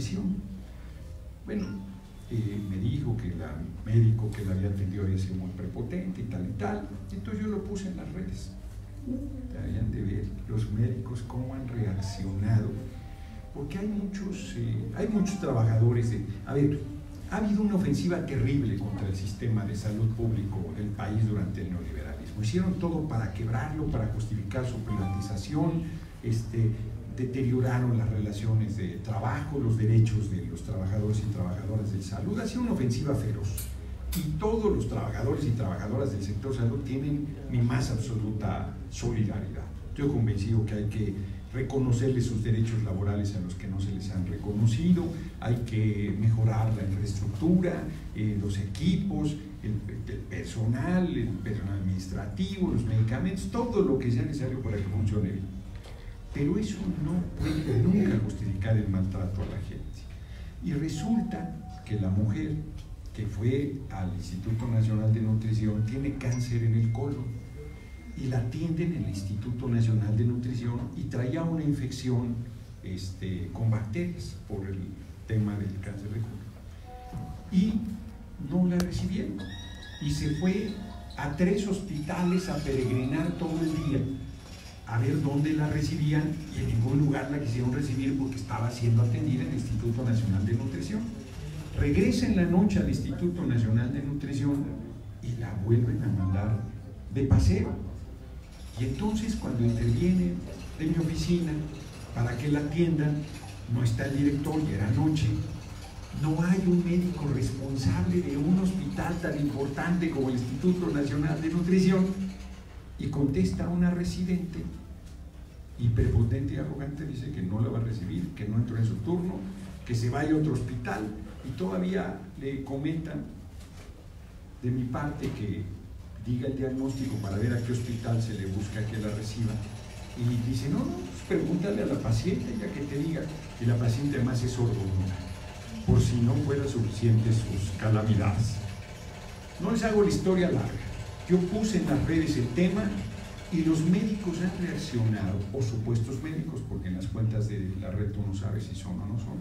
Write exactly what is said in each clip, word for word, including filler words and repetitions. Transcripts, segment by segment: prisión. Bueno, eh, me dijo que la médico que la había atendido había sido muy prepotente y tal y tal, entonces yo lo puse en las redes. Habían de ver los médicos cómo han reaccionado, porque hay muchos, eh, hay muchos trabajadores de, a ver, ha habido una ofensiva terrible contra el sistema de salud público del país durante el neoliberalismo. Hicieron todo para quebrarlo, para justificar su privatización, este, deterioraron las relaciones de trabajo, los derechos de los trabajadores y trabajadoras de salud. Ha sido una ofensiva feroz. Y todos los trabajadores y trabajadoras del sector salud tienen mi más absoluta solidaridad. Estoy convencido que hay que reconocerles sus derechos laborales a los que no se les han reconocido, hay que mejorar la infraestructura, eh, los equipos, el, el personal, el personal administrativo, los medicamentos, todo lo que sea necesario para que funcione bien. Pero eso no puede nunca justificar el maltrato a la gente. Y resulta que la mujer que fue al Instituto Nacional de Nutrición tiene cáncer en el colon, y la atienden en el Instituto Nacional de Nutrición y traía una infección este, con bacterias por el tema del cáncer de colon, y no la recibieron y se fue a tres hospitales a peregrinar todo el día a ver dónde la recibían, y en ningún lugar la quisieron recibir porque estaba siendo atendida en el Instituto Nacional de Nutrición. Regresa en la noche al Instituto Nacional de Nutrición y la vuelven a mandar de paseo. Y entonces cuando interviene de mi oficina para que la atiendan, no está el director, y era noche, no hay un médico responsable de un hospital tan importante como el Instituto Nacional de Nutrición, y contesta a una residente, y prepotente y arrogante dice que no la va a recibir, que no entró en su turno, que se vaya a otro hospital, y todavía le comentan de mi parte que diga el diagnóstico para ver a qué hospital se le busca que la reciba. Y dice, no, no, pues pregúntale a la paciente ya que te diga. Y la paciente además es sordomuda, por si no fuera suficiente sus calamidades. No les hago la historia larga. Yo puse en las redes el tema y los médicos han reaccionado, o supuestos médicos, porque en las cuentas de la red tú no sabes si son o no son,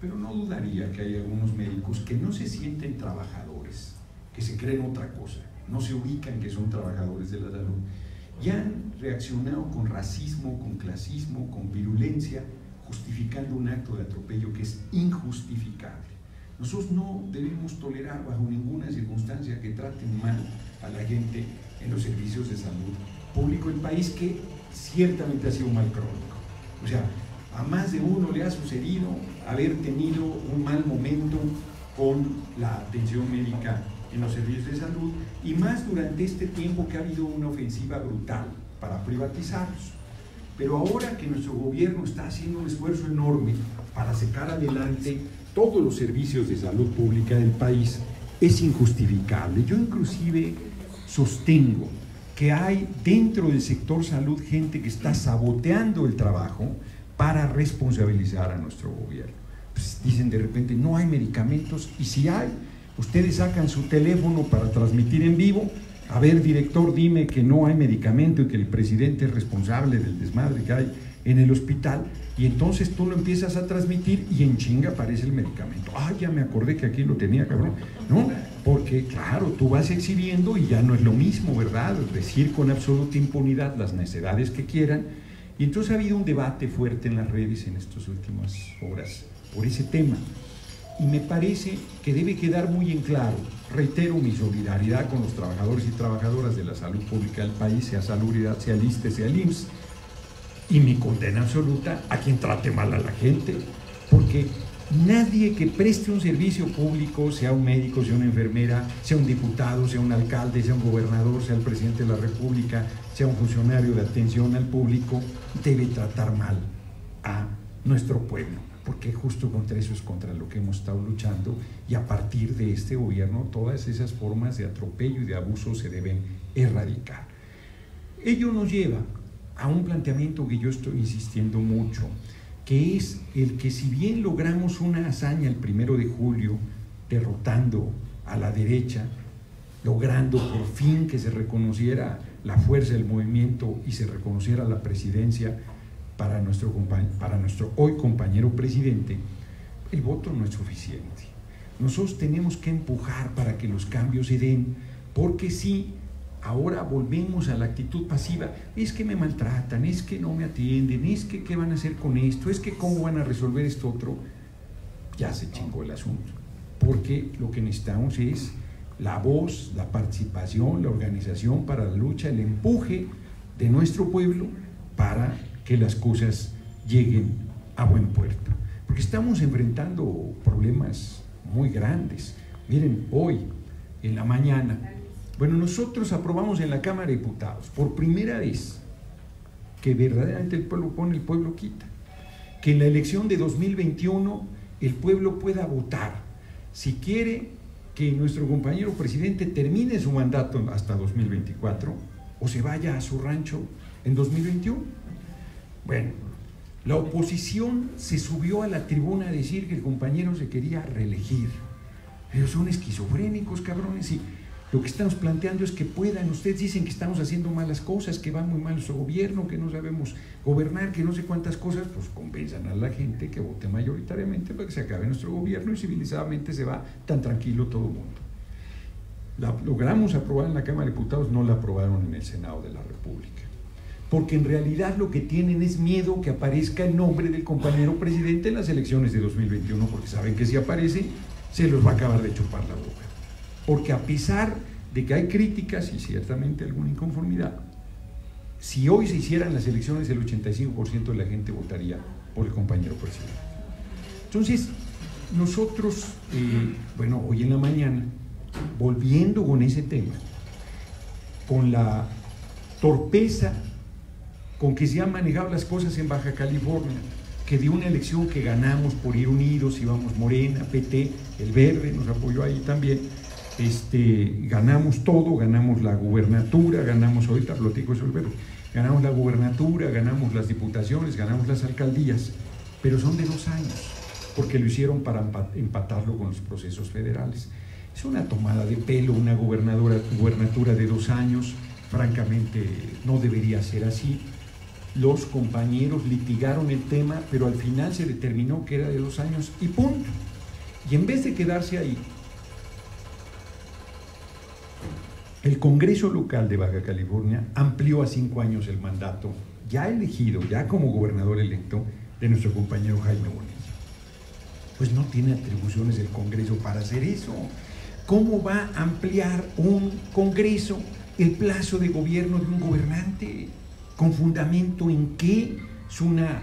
pero no dudaría que hay algunos médicos que no se sienten trabajadores, que se creen otra cosa, no se ubican que son trabajadores de la salud, y han reaccionado con racismo, con clasismo, con virulencia, justificando un acto de atropello que es injustificable. Nosotros no debemos tolerar bajo ninguna circunstancia que traten mal a la gente en los servicios de salud público del país, que ciertamente ha sido un mal crónico. O sea, a más de uno le ha sucedido haber tenido un mal momento con la atención médica en los servicios de salud, y más durante este tiempo que ha habido una ofensiva brutal para privatizarlos. Pero ahora que nuestro gobierno está haciendo un esfuerzo enorme para sacar adelante todos los servicios de salud pública del país, es injustificable. Yo inclusive sostengo que hay dentro del sector salud gente que está saboteando el trabajo para responsabilizar a nuestro gobierno. Pues dicen de repente, no hay medicamentos, y si hay, ustedes sacan su teléfono para transmitir en vivo. A ver, director, dime que no hay medicamento y que el presidente es responsable del desmadre que hay en el hospital. Y entonces tú lo empiezas a transmitir y en chinga aparece el medicamento. Ah, ya me acordé que aquí lo tenía, cabrón. No, porque claro, tú vas exhibiendo y ya no es lo mismo, ¿verdad? Decir con absoluta impunidad las necedades que quieran. Y entonces ha habido un debate fuerte en las redes en estas últimas horas por ese tema. Y me parece que debe quedar muy en claro, reitero mi solidaridad con los trabajadores y trabajadoras de la salud pública del país, sea Salubridad, sea el ISSSTE, sea el I M S S, y mi condena absoluta a quien trate mal a la gente, porque nadie que preste un servicio público, sea un médico, sea una enfermera, sea un diputado, sea un alcalde, sea un gobernador, sea el presidente de la República, sea un funcionario de atención al público, debe tratar mal a nuestro pueblo, porque justo contra eso es contra lo que hemos estado luchando, y a partir de este gobierno todas esas formas de atropello y de abuso se deben erradicar. Ello nos lleva a un planteamiento que yo estoy insistiendo mucho, que es el que, si bien logramos una hazaña el primero de julio, derrotando a la derecha, logrando por fin que se reconociera la fuerza del movimiento y se reconociera la presidencia, Para nuestro, para nuestro hoy compañero presidente, el voto no es suficiente. Nosotros tenemos que empujar para que los cambios se den, porque si ahora volvemos a la actitud pasiva, es que me maltratan, es que no me atienden, es que qué van a hacer con esto, es que cómo van a resolver esto otro, ya se chingó el asunto, porque lo que necesitamos es la voz, la participación, la organización para la lucha, el empuje de nuestro pueblo para que las cosas lleguen a buen puerto, porque estamos enfrentando problemas muy grandes. Miren, hoy en la mañana, bueno, nosotros aprobamos en la Cámara de Diputados por primera vez que verdaderamente el pueblo pone, el pueblo quita, que en la elección de dos mil veintiuno el pueblo pueda votar si quiere que nuestro compañero presidente termine su mandato hasta dos mil veinticuatro o se vaya a su rancho en dos mil veintiuno. Bueno, la oposición se subió a la tribuna a decir que el compañero se quería reelegir. Ellos son esquizofrénicos, cabrones, y lo que estamos planteando es que puedan. Ustedes dicen que estamos haciendo malas cosas, que va muy mal su gobierno, que no sabemos gobernar, que no sé cuántas cosas. Pues convenzan a la gente que vote mayoritariamente para que se acabe nuestro gobierno y civilizadamente se va tan tranquilo todo el mundo. La logramos aprobar en la Cámara de Diputados, no la aprobaron en el Senado de la República, porque en realidad lo que tienen es miedo que aparezca el nombre del compañero presidente en las elecciones de dos mil veintiuno, porque saben que si aparece se los va a acabar de chupar la boca. Porque a pesar de que hay críticas y ciertamente alguna inconformidad, si hoy se hicieran las elecciones, el ochenta y cinco por ciento de la gente votaría por el compañero presidente. Entonces, nosotros, eh, bueno, hoy en la mañana, volviendo con ese tema, con la torpeza con que se han manejado las cosas en Baja California, que de una elección que ganamos por ir unidos, íbamos Morena, P T, el Verde nos apoyó ahí también, Este, ganamos todo, ganamos la gubernatura, ganamos, ahorita platico eso, ganamos la gubernatura, ganamos las diputaciones, ganamos las alcaldías, pero son de dos años, porque lo hicieron para empatarlo con los procesos federales. Es una tomada de pelo, una gobernadora, gubernatura de dos años, francamente no debería ser así. Los compañeros litigaron el tema, pero al final se determinó que era de dos años y punto. Y en vez de quedarse ahí, el Congreso local de Baja California amplió a cinco años el mandato, ya elegido, ya como gobernador electo, de nuestro compañero Jaime Bonilla. Pues no tiene atribuciones el Congreso para hacer eso. ¿Cómo va a ampliar un Congreso el plazo de gobierno de un gobernante? ¿Con fundamento en qué? Es una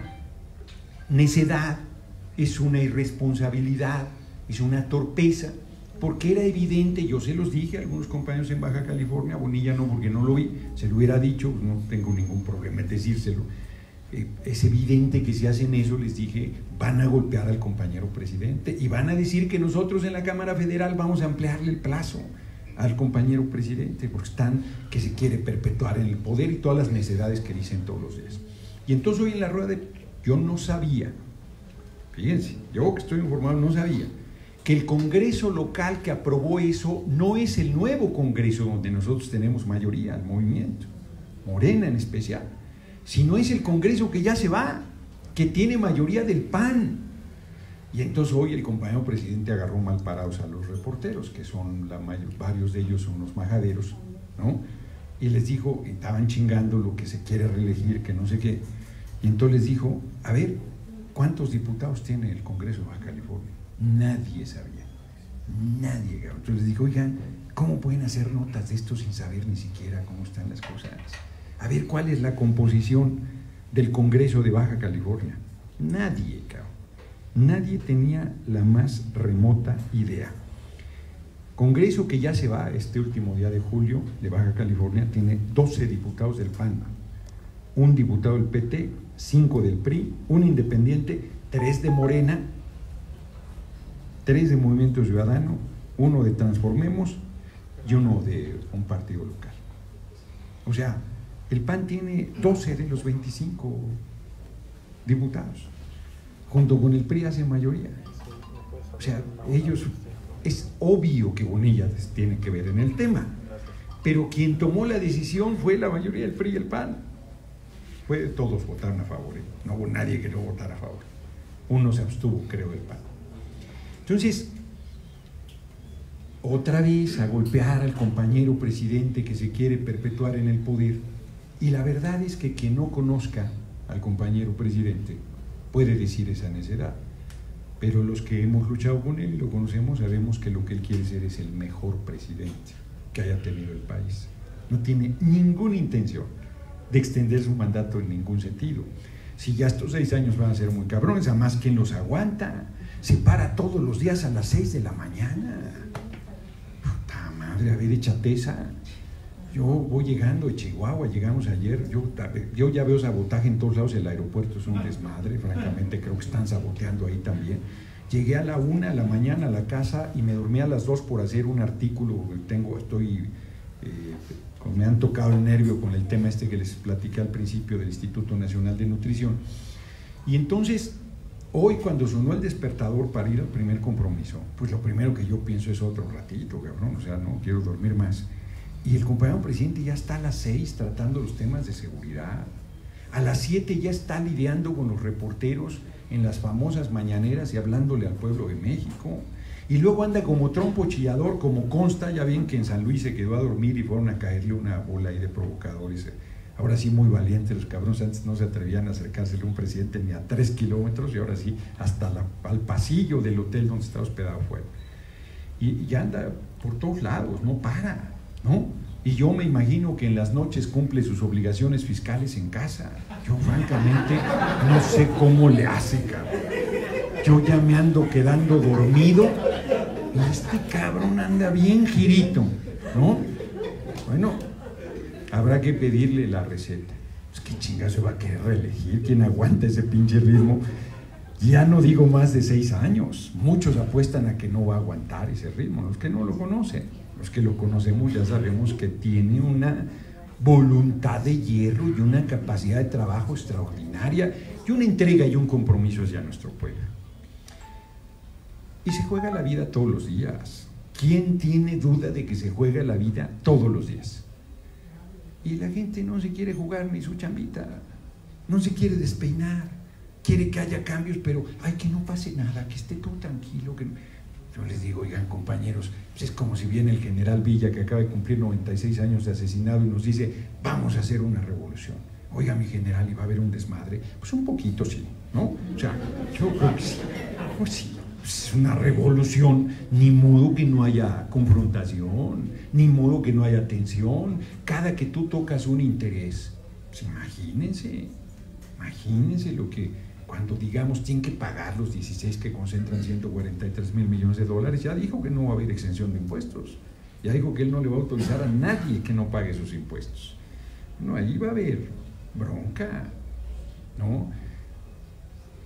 necedad, es una irresponsabilidad, es una torpeza. Porque era evidente, yo se los dije a algunos compañeros en Baja California, Bonilla no, porque no lo vi, se lo hubiera dicho, no tengo ningún problema en decírselo. Eh, es evidente que si hacen eso, les dije, van a golpear al compañero presidente y van a decir que nosotros en la Cámara Federal vamos a ampliarle el plazo al compañero presidente, porque están que se quiere perpetuar en el poder y todas las necedades que dicen todos los días. Y entonces hoy en la rueda de... yo no sabía, fíjense, yo que estoy informado no sabía, que el Congreso local que aprobó eso no es el nuevo Congreso donde nosotros tenemos mayoría, el movimiento, Morena en especial, sino es el Congreso que ya se va, que tiene mayoría del P A N. Y entonces hoy el compañero presidente agarró mal parados a los reporteros, que son la mayor, varios de ellos son los majaderos, ¿no? Y les dijo, estaban chingando lo que se quiere reelegir, que no sé qué. Y entonces les dijo, a ver, ¿cuántos diputados tiene el Congreso de Baja California? Nadie sabía, nadie. Entonces les dijo, oigan, ¿cómo pueden hacer notas de esto sin saber ni siquiera cómo están las cosas? A ver, ¿cuál es la composición del Congreso de Baja California? Nadie, cabrón. Nadie tenía la más remota idea. Congreso que ya se va este último día de julio de Baja California tiene doce diputados del P A N, un diputado del P T, cinco del P R I, un independiente, tres de Morena, tres de Movimiento Ciudadano, uno de Transformemos y uno de un partido local. O sea, el P A N tiene doce de los veinticinco diputados, junto con el P R I hace mayoría. O sea, ellos, es obvio que Bonilla tiene que ver en el tema, pero quien tomó la decisión fue la mayoría del P R I y el P A N. Pues todos votaron a favor, ¿eh? No hubo nadie que no votara a favor. Uno se abstuvo, creo, del P A N. Entonces, otra vez a golpear al compañero presidente que se quiere perpetuar en el poder. Y la verdad es que quien no conozca al compañero presidente puede decir esa necedad. Pero los que hemos luchado con él y lo conocemos sabemos que lo que él quiere ser es el mejor presidente que haya tenido el país. No tiene ninguna intención de extender su mandato en ningún sentido. Si ya estos seis años van a ser muy cabrones, además, ¿quién los aguanta? Se para todos los días a las seis de la mañana. Puta madre, a ver, échate esa. Yo voy llegando de Chihuahua, llegamos ayer, yo, yo ya veo sabotaje en todos lados, el aeropuerto es un desmadre, francamente creo que están saboteando ahí también. Llegué a la una de la mañana a la casa y me dormí a las dos por hacer un artículo, tengo, estoy, eh, me han tocado el nervio con el tema este que les platiqué al principio del Instituto Nacional de Nutrición. Y entonces, hoy cuando sonó el despertador para ir al primer compromiso, pues lo primero que yo pienso es otro ratito, cabrón, o sea, no quiero dormir más. Y el compañero presidente ya está a las seis tratando los temas de seguridad. A las siete ya está lidiando con los reporteros en las famosas mañaneras y hablándole al pueblo de México. Y luego anda como trompo chillador, como consta, ya bien que en San Luis se quedó a dormir y fueron a caerle una bola ahí de provocadores. Ahora sí muy valientes los cabrones, antes no se atrevían a acercársele a un presidente ni a tres kilómetros y ahora sí hasta la, al pasillo del hotel donde está hospedado fue. Y ya anda por todos lados, no para. ¿No? Y yo me imagino que en las noches cumple sus obligaciones fiscales en casa. Yo francamente no sé cómo le hace, cabrón. Yo ya me ando quedando dormido y este cabrón anda bien girito, ¿no? Bueno, habrá que pedirle la receta. Pues qué chinga se va a querer reelegir, ¿quién aguanta ese pinche ritmo? Ya no digo más de seis años. Muchos apuestan a que no va a aguantar ese ritmo, los que no lo conocen. Los que lo conocemos ya sabemos que tiene una voluntad de hierro y una capacidad de trabajo extraordinaria y una entrega y un compromiso hacia nuestro pueblo. Y se juega la vida todos los días. ¿Quién tiene duda de que se juega la vida todos los días? Y la gente no se quiere jugar ni su chambita, no se quiere despeinar, quiere que haya cambios, pero ay, que no pase nada, que esté todo tranquilo, que no... Yo les digo, oigan compañeros, pues es como si viene el general Villa que acaba de cumplir noventa y seis años de asesinado y nos dice, vamos a hacer una revolución. Oiga mi general, ¿y va a haber un desmadre? Pues un poquito sí, ¿no? O sea, yo creo que sí, pues sí, pues es una revolución, ni modo que no haya confrontación, ni modo que no haya tensión, cada que tú tocas un interés, pues imagínense, imagínense lo que... Cuando digamos tienen que pagar los dieciséis que concentran ciento cuarenta y tres mil millones de dólares, ya dijo que no va a haber exención de impuestos. Ya dijo que él no le va a autorizar a nadie que no pague sus impuestos. No, ahí va a haber bronca, ¿no?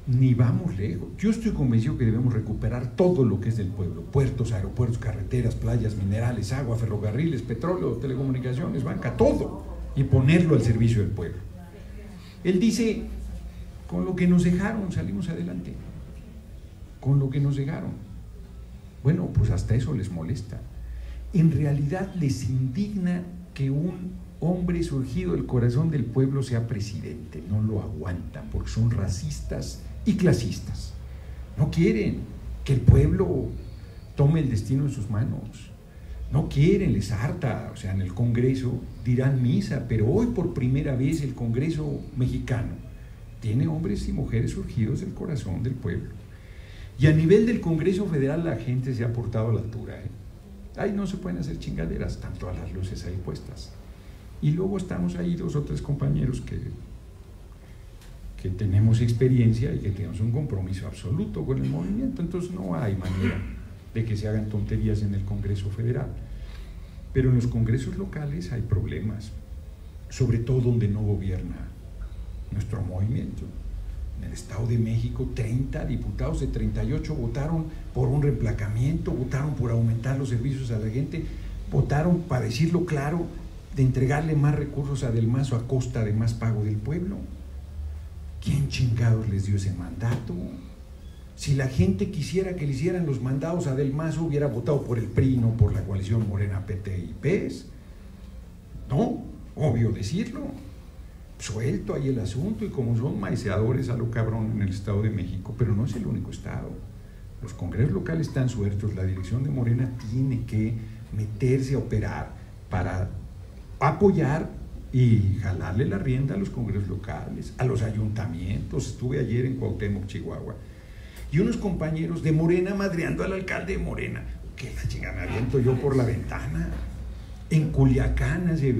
Ni vamos lejos. Yo estoy convencido que debemos recuperar todo lo que es del pueblo. Puertos, aeropuertos, carreteras, playas, minerales, agua, ferrocarriles, petróleo, telecomunicaciones, banca, todo. Y ponerlo al servicio del pueblo. Él dice... Con lo que nos dejaron salimos adelante, con lo que nos dejaron. Bueno, pues hasta eso les molesta. En realidad les indigna que un hombre surgido del corazón del pueblo sea presidente, no lo aguantan porque son racistas y clasistas. No quieren que el pueblo tome el destino en sus manos. No quieren, les harta, o sea, en el Congreso dirán misa, pero hoy por primera vez el Congreso mexicano tiene hombres y mujeres surgidos del corazón del pueblo. Y a nivel del Congreso Federal la gente se ha portado a la altura, ¿eh? Ahí no se pueden hacer chingaderas, están todas las luces ahí puestas. Y luego estamos ahí dos o tres compañeros que, que tenemos experiencia y que tenemos un compromiso absoluto con el movimiento, entonces no hay manera de que se hagan tonterías en el Congreso Federal. Pero en los congresos locales hay problemas, sobre todo donde no gobierna nuestro movimiento. En el Estado de México, treinta diputados de treinta y ocho votaron por un reemplacamiento, votaron por aumentar los servicios a la gente, votaron, para decirlo claro, de entregarle más recursos a Del Mazo a costa de más pago del pueblo. ¿Quién chingados les dio ese mandato? Si la gente quisiera que le hicieran los mandados a Del Mazo, hubiera votado por el P R I, no por la coalición Morena, P T y P E S. No, obvio decirlo. Suelto ahí el asunto, y como son maiceadores a lo cabrón en el Estado de México, pero no es el único estado. Los congresos locales están sueltos, la dirección de Morena tiene que meterse a operar para apoyar y jalarle la rienda a los congresos locales, a los ayuntamientos. Estuve ayer en Cuauhtémoc, Chihuahua, y unos compañeros de Morena madreando al alcalde de Morena. Que la chingada, me aviento yo por la ventana. En Culiacán, hace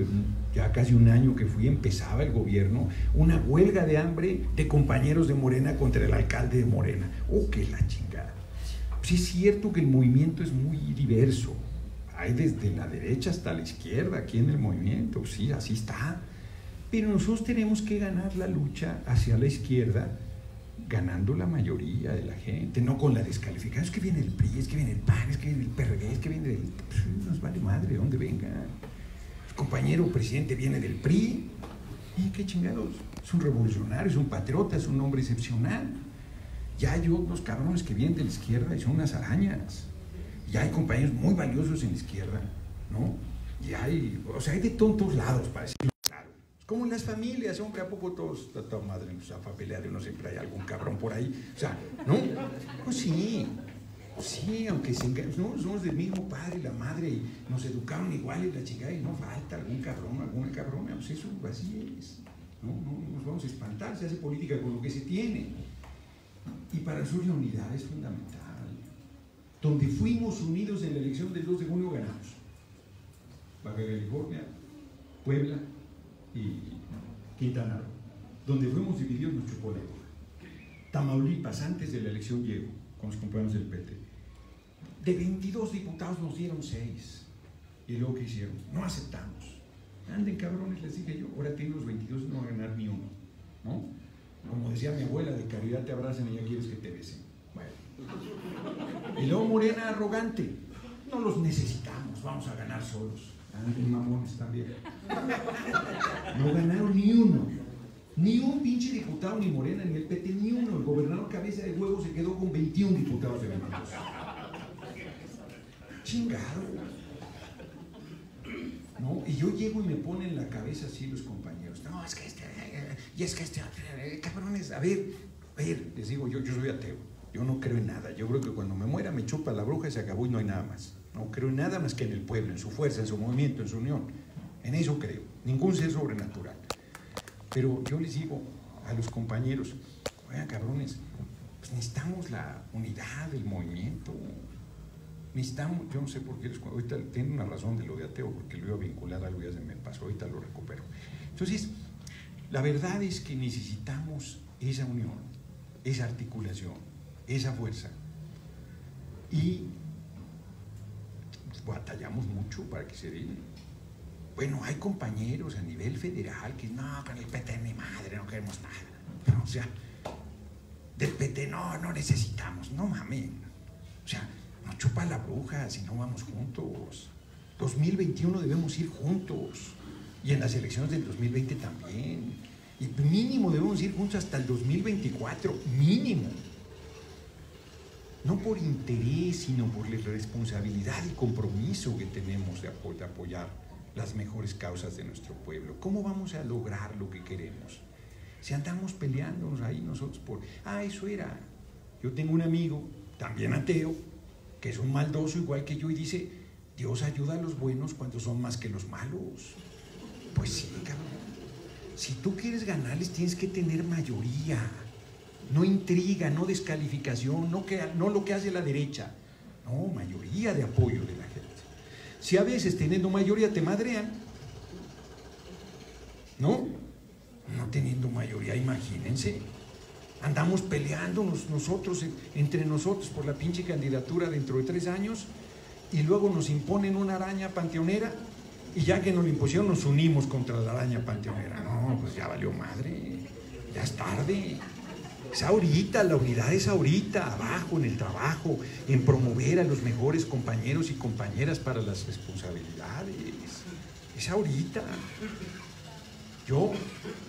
ya casi un año que fui, empezaba el gobierno una huelga de hambre de compañeros de Morena contra el alcalde de Morena. ¡Oh, qué la chingada! Pues es cierto que el movimiento es muy diverso. Hay desde la derecha hasta la izquierda aquí en el movimiento, sí, así está. Pero nosotros tenemos que ganar la lucha hacia la izquierda, ganando la mayoría de la gente, no con la descalificación. Es que viene el P R I, es que viene el P A N, es que viene el P R D, es que viene el... Pues, nos vale madre de dónde venga. El compañero presidente viene del P R I. ¿Y qué chingados? Es un revolucionario, es un patriota, es un hombre excepcional. Ya hay otros cabrones que vienen de la izquierda y son unas arañas. Ya hay compañeros muy valiosos en la izquierda, ¿no? Y hay, o sea, hay de tontos lados, para decirlo claro. Es como en las familias, hombre, ¿a poco todos, toda madre, nos ha papeleado y no siempre hay algún cabrón por ahí? O sea, ¿no? Pues sí, sí, aunque se engañen, no, somos del mismo padre y la madre, y nos educaron igual y la chingada, y no falta algún cabrón, alguna cabrona, pues eso, así es. No, no nos vamos a espantar, se hace política con lo que se tiene. Y para nosotros la unidad es fundamental. Donde fuimos unidos en la elección del dos de junio, ganamos. Baja California, Puebla y Quintana Roo. Donde fuimos divididos nos chupó la boca. Tamaulipas, antes de la elección llegó, con los compañeros del P T. De veintidós diputados nos dieron seis. Y luego, ¿qué hicieron? No aceptamos. Anden cabrones, les dije yo, ahora tienen los veintidós y no van a ganar ni uno, ¿no? Como decía mi abuela, de caridad te abrazan y ya quieres que te besen. Bueno. Y luego Morena arrogante, no los necesitamos, vamos a ganar solos. Anden mamones también. No ganaron ni uno, ni un pinche diputado, ni Morena, ni el P T, ni uno. El gobernador cabeza de huevo se quedó con veintiún diputados de veintidós. Chingado, ¿no? Y yo llego y me ponen la cabeza así los compañeros. No, es que este, y es que este, cabrones, a ver, a ver, les digo yo, yo soy ateo. Yo no creo en nada, yo creo que cuando me muera me chupa la bruja y se acabó y no hay nada más. No creo en nada más que en el pueblo, en su fuerza, en su movimiento, en su unión. En eso creo, ningún ser sobrenatural. Pero yo les digo a los compañeros, oigan cabrones, pues necesitamos la unidad del movimiento. Necesitamos, yo no sé por qué, les, ahorita tienen una razón de lo de ateo, porque lo iba a vincular a algo ya se me pasó, ahorita lo recupero. Entonces, la verdad es que necesitamos esa unión, esa articulación, esa fuerza, y batallamos mucho para que se dé. Bueno, hay compañeros a nivel federal que no, con el P T ni madre, no queremos nada, pero, o sea, del P T no, no necesitamos, no mamen, o sea, nos chupa la bruja si no vamos juntos. Dos mil veintiuno debemos ir juntos, y en las elecciones del dos mil veinte también, y mínimo debemos ir juntos hasta el dos mil veinticuatro, mínimo. No por interés, sino por la responsabilidad y compromiso que tenemos de apoyar las mejores causas de nuestro pueblo. ¿Cómo vamos a lograr lo que queremos? Si andamos peleándonos ahí nosotros por... Ah, eso era. Yo tengo un amigo, también ateo, que es un maldoso igual que yo y dice, Dios ayuda a los buenos cuando son más que los malos. Pues sí, cabrón. Si tú quieres ganarles tienes que tener mayoría. No intriga, no descalificación, no, que, no lo que hace la derecha. No, mayoría de apoyo de la gente. Si a veces teniendo mayoría te madrean, ¿no? No teniendo mayoría, imagínense. Andamos peleándonos nosotros, entre nosotros, por la pinche candidatura dentro de tres años y luego nos imponen una araña panteonera y ya que nos la impusieron nos unimos contra la araña panteonera. No, pues ya valió madre, ya es tarde. Es ahorita, la unidad es ahorita, abajo, en el trabajo, en promover a los mejores compañeros y compañeras para las responsabilidades. Es ahorita. Yo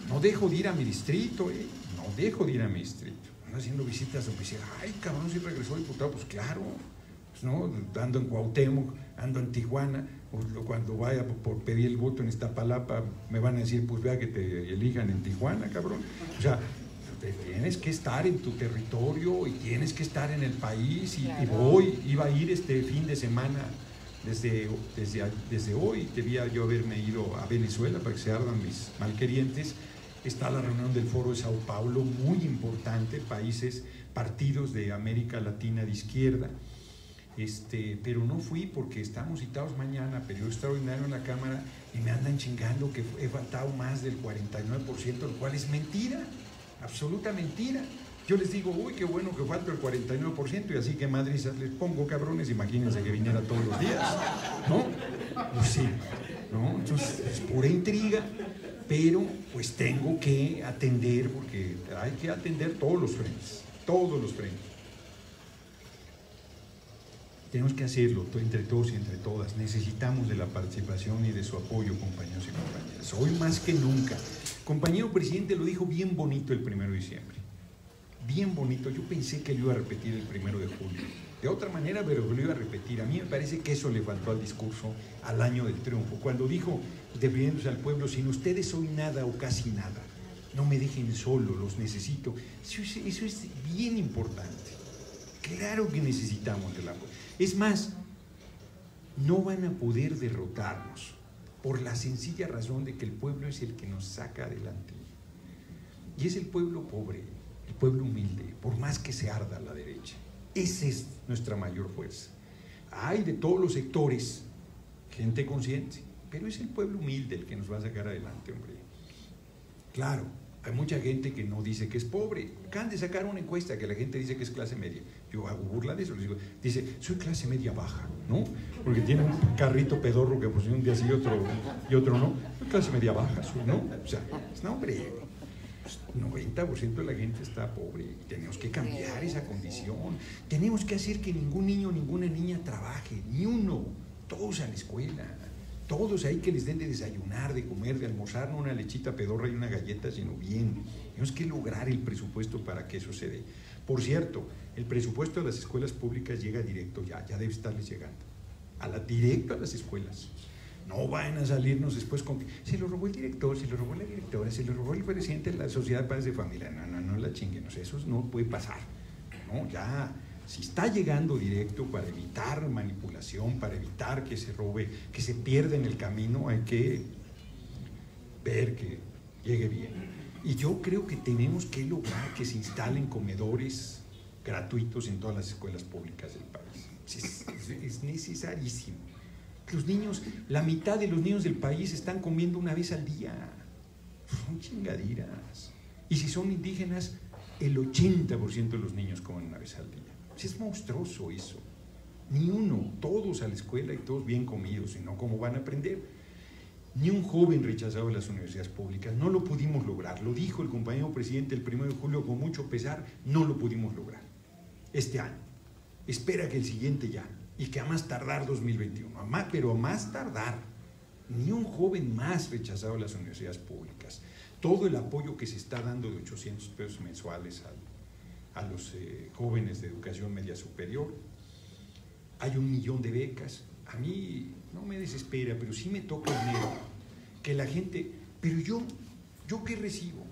no dejo de ir a mi distrito, ¿eh? No dejo de ir a mi distrito. Ando haciendo visitas donde dice, ay, cabrón, si regresó diputado, pues claro. Pues, ¿no? Ando en Cuauhtémoc, ando en Tijuana, cuando vaya por pedir el voto en Iztapalapa, me van a decir, pues vea que te elijan en Tijuana, cabrón. O sea... te tienes que estar en tu territorio y tienes que estar en el país, y, claro. y voy, iba a ir este fin de semana, desde, desde, desde hoy debía yo haberme ido a Venezuela para que se ardan mis malquerientes. Está la reunión del Foro de Sao Paulo, muy importante, países, partidos de América Latina de izquierda. Este, pero no fui porque estamos citados mañana, periodo extraordinario en la Cámara, y me andan chingando que he faltado más del cuarenta y nueve por ciento, lo cual es mentira, absoluta mentira. Yo les digo, uy, qué bueno que falta el cuarenta y nueve por ciento, y así que madrizas les pongo, cabrones, imagínense que viniera todos los días, ¿no? Pues sí, ¿no? Entonces, es pura intriga, pero pues tengo que atender, porque hay que atender todos los frentes, todos los frentes. Tenemos que hacerlo entre todos y entre todas. Necesitamos de la participación y de su apoyo, compañeros y compañeras. Hoy más que nunca. Compañero presidente lo dijo bien bonito el primero de diciembre. Bien bonito. Yo pensé que lo iba a repetir el primero de julio. De otra manera, pero lo iba a repetir. A mí me parece que eso le faltó al discurso al año del triunfo. Cuando dijo, defendiéndose al pueblo, sin ustedes soy nada o casi nada. No me dejen solo, los necesito. Eso es bien importante. Claro que necesitamos del apoyo. Es más, no van a poder derrotarnos por la sencilla razón de que el pueblo es el que nos saca adelante. Y es el pueblo pobre, el pueblo humilde, por más que se arda a la derecha. Esa es nuestra mayor fuerza. Hay de todos los sectores gente consciente, pero es el pueblo humilde el que nos va a sacar adelante, hombre. Claro. Hay mucha gente que no dice que es pobre. Acaban de sacar una encuesta que la gente dice que es clase media. Yo hago burla de eso. Les digo, dice, soy clase media baja, ¿no? Porque tiene un carrito pedorro que pusieron un día sí y otro, y otro no. Soy clase media baja, ¿no? O sea, no, hombre, noventa por ciento de la gente está pobre. Tenemos que cambiar esa condición. Tenemos que hacer que ningún niño, ninguna niña trabaje, ni uno. Todos a la escuela. Todos ahí que les den de desayunar, de comer, de almorzar, no una lechita pedorra y una galleta, sino bien. Tenemos que lograr el presupuesto para que eso se dé. Por cierto, el presupuesto de las escuelas públicas llega directo ya, ya debe estarles llegando. A la, directo a las escuelas. No van a salirnos después con... Se lo robó el director, se lo robó la directora, se lo robó el presidente de la Sociedad de Padres de Familia. No, no, no la chinguenos, eso no puede pasar. No, ya... Si está llegando directo para evitar manipulación, para evitar que se robe, que se pierda en el camino, hay que ver que llegue bien. Y yo creo que tenemos que lograr que se instalen comedores gratuitos en todas las escuelas públicas del país. Es, es, es necesarísimo. Los niños, la mitad de los niños del país están comiendo una vez al día. Son chingadiras. Y si son indígenas, el ochenta por ciento de los niños comen una vez al día. Es monstruoso eso. Ni uno, todos a la escuela y todos bien comidos, sino cómo van a aprender. Ni un joven rechazado de las universidades públicas. No lo pudimos lograr. Lo dijo el compañero presidente el primero de julio con mucho pesar. No lo pudimos lograr este año. Espera que el siguiente ya. Y que a más tardar dos mil veintiuno. A más, pero a más tardar. Ni un joven más rechazado de las universidades públicas. Todo el apoyo que se está dando de ochocientos pesos mensuales al a los eh, jóvenes de educación media superior, hay un millón de becas. A mí no me desespera, pero sí me toca el miedo, que la gente, pero yo, ¿yo qué recibo?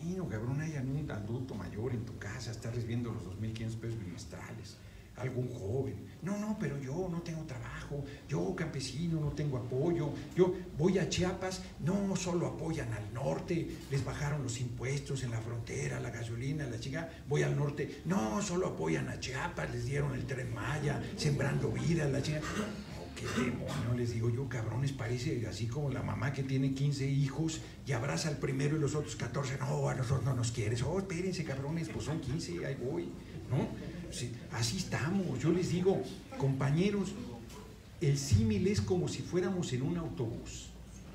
Y no, cabrón, hay un adulto mayor en tu casa, estás recibiendo los dos mil quinientos pesos bimestrales, algún joven, no, no, pero yo no tengo trabajo, yo campesino, no tengo apoyo, yo voy a Chiapas, no, solo apoyan al norte, les bajaron los impuestos en la frontera, la gasolina, la chica, voy al norte, no, solo apoyan a Chiapas, les dieron el Tren Maya, Sembrando Vida, la chica, no, qué demonio, les digo yo, cabrones, parece así como la mamá que tiene quince hijos y abraza al primero y los otros catorce, no, a nosotros no nos quieres, oh, espérense, cabrones, pues son quince, ahí voy, ¿no? Así estamos. Yo les digo, compañeros, el símil es como si fuéramos en un autobús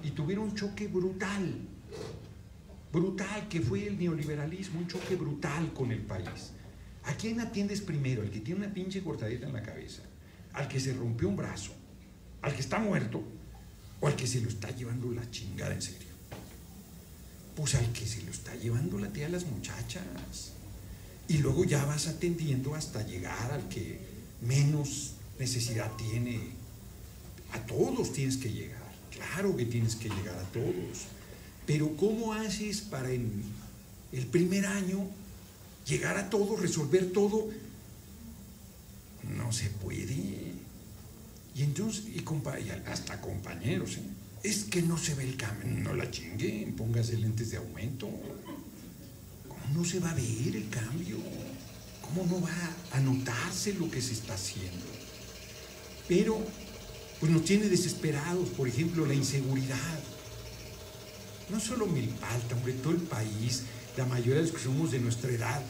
y tuviera un choque brutal, brutal, que fue el neoliberalismo, un choque brutal con el país. ¿A quién atiendes primero? ¿Al que tiene una pinche cortadita en la cabeza? ¿Al que se rompió un brazo? ¿Al que está muerto? ¿O al que se lo está llevando la chingada en serio? Pues al que se lo está llevando la tía de las muchachas. Y luego ya vas atendiendo hasta llegar al que menos necesidad tiene. A todos tienes que llegar, claro que tienes que llegar a todos. Pero ¿cómo haces para en el primer año llegar a todo, resolver todo, no se puede. Y entonces, y compa y hasta compañeros, ¿eh? Es que no se ve el cambio, no la chinguen, póngase lentes de aumento. ¿Cómo no se va a ver el cambio? ¿Cómo no va a notarse lo que se está haciendo? Pero, pues nos tiene desesperados, por ejemplo, la inseguridad. No solo Milpa Alta, hombre, todo el país, la mayoría de los que somos de nuestra edad,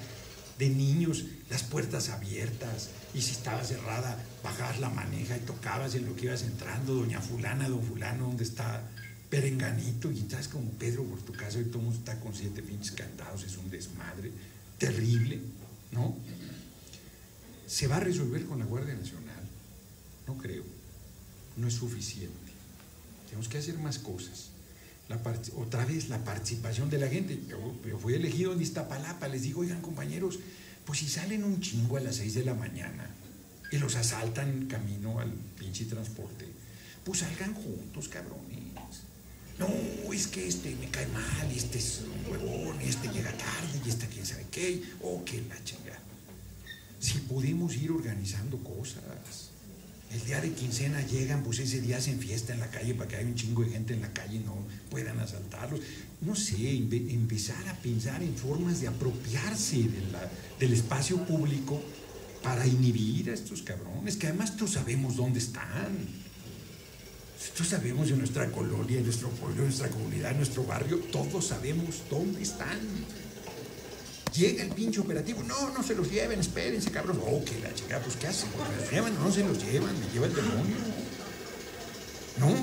de niños, las puertas abiertas, y si estaba cerrada, bajabas la maneja y tocabas en lo que ibas entrando, doña fulana, don fulano, ¿dónde está Perenganito? Y entras como Pedro por tu casa y todo el mundo está con siete pinches candados, es un desmadre terrible, ¿no? ¿Se va a resolver con la Guardia Nacional? No creo, no es suficiente. Tenemos que hacer más cosas. La otra vez la participación de la gente. Yo, yo fui elegido en Iztapalapa, les digo, oigan compañeros, pues si salen un chingo a las seis de la mañana y los asaltan en camino al pinche transporte, pues salgan juntos, cabrones. No, es que este me cae mal, este es un huevón, este llega tarde y este quién sabe qué, o que la chingada. Si podemos ir organizando cosas. El día de quincena llegan, pues ese día hacen fiesta en la calle para que haya un chingo de gente en la calle y no puedan asaltarlos. No sé, empezar a pensar en formas de apropiarse de la, del espacio público para inhibir a estos cabrones, que además todos sabemos dónde están. Todos sabemos en nuestra colonia, en nuestro pueblo, en nuestra comunidad, en nuestro barrio, todos sabemos dónde están. Llega el pinche operativo, no, no se los lleven, espérense, cabros. Oh, que la chica, pues ¿qué hacen? ¿Se los llevan o no se los llevan? ¿Me lleva el demonio? ¿No?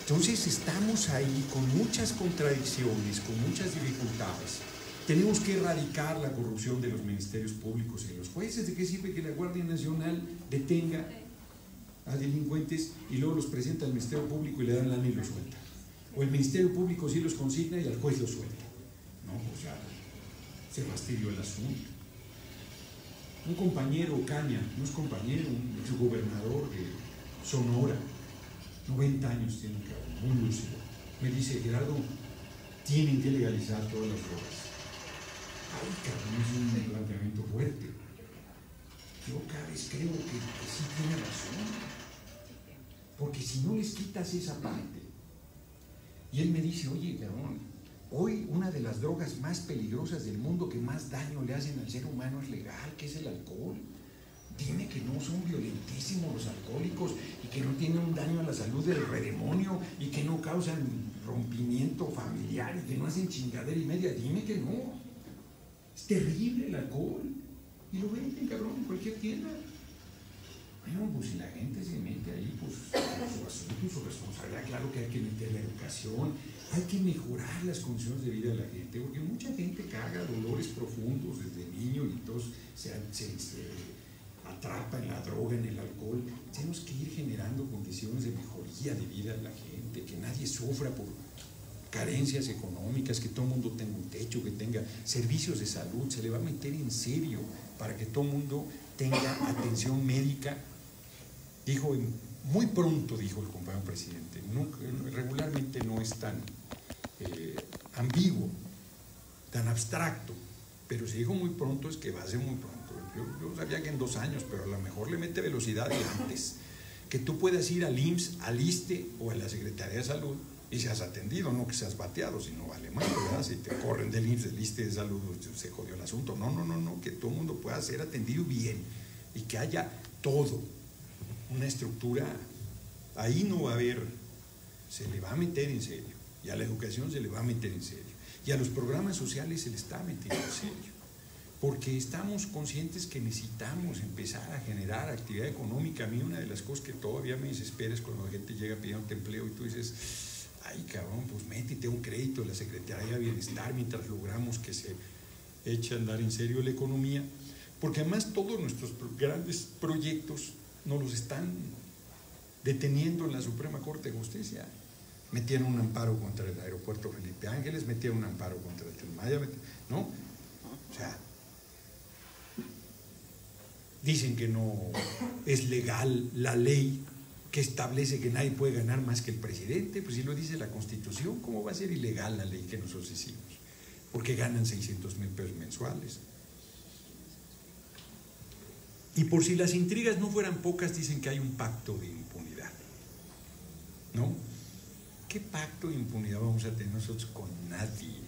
Entonces estamos ahí con muchas contradicciones, con muchas dificultades. Tenemos que erradicar la corrupción de los ministerios públicos y los jueces. ¿De qué sirve que la Guardia Nacional detenga a delincuentes y luego los presenta al Ministerio Público y le dan lana y los suelta? O el Ministerio Público sí los consigna y al juez los suelta. No, pues ya se fastidió el asunto. Un compañero, Caña, no es compañero, un exgobernador de Sonora, noventa años tiene un cabrón, muy lúcido, me dice, Gerardo, tienen que legalizar todas las drogas. Ay, cabrón, es un planteamiento fuerte. Yo cada vez creo que, que sí tiene razón, porque si no les quitas esa parte. Y él me dice, oye, cabrón, hoy una de las drogas más peligrosas del mundo que más daño le hacen al ser humano es legal, que es el alcohol. Dime que no son violentísimos los alcohólicos y que no tienen un daño a la salud del redemonio y que no causan rompimiento familiar y que no hacen chingadera y media. Dime que no. Es terrible el alcohol. Y lo venden, cabrón, en cualquier tienda. Bueno, pues si la gente se mete ahí, pues su asunto y su responsabilidad, claro que hay que meter la educación, hay que mejorar las condiciones de vida de la gente, porque mucha gente carga dolores profundos desde niño y entonces se, se, se atrapa en la droga, en el alcohol. Tenemos que ir generando condiciones de mejoría de vida de la gente, que nadie sufra por carencias económicas, que todo el mundo tenga un techo, que tenga servicios de salud. Se le va a meter en serio para que todo el mundo tenga atención médica. Dijo, muy pronto, dijo el compañero presidente, nunca, regularmente no es tan eh, ambiguo, tan abstracto, pero si dijo muy pronto es que va a ser muy pronto. Yo, yo sabía que en dos años, pero a lo mejor le mete velocidad y antes, que tú puedas ir al I M S S, al ISSSTE o a la Secretaría de Salud y seas atendido, no que seas bateado, sino vale más, ¿verdad? Si te corren del I M S S, del ISSSTE, de salud, se jodió el asunto. No, no, no, no, que todo el mundo pueda ser atendido bien y que haya todo, una estructura. Ahí no va a haber, se le va a meter en serio, y a la educación se le va a meter en serio, y a los programas sociales se le está metiendo en serio, porque estamos conscientes que necesitamos empezar a generar actividad económica. A mí una de las cosas que todavía me desespera es cuando la gente llega pidiendo empleo y tú dices, ay cabrón, pues métete un crédito de la Secretaría de Bienestar mientras logramos que se eche a andar en serio la economía, porque además todos nuestros grandes proyectos nos los están deteniendo en la Suprema Corte de Justicia. Metieron un amparo contra el aeropuerto Felipe Ángeles, metieron un amparo contra el Tren Maya, ¿no? O sea, dicen que no es legal la ley que establece que nadie puede ganar más que el presidente. Pues si lo dice la Constitución, ¿cómo va a ser ilegal la ley que nosotros hicimos? porque ganan seiscientos mil pesos mensuales. Y por si las intrigas no fueran pocas, dicen que hay un pacto de impunidad, ¿no? ¿Qué pacto de impunidad vamos a tener nosotros con nadie?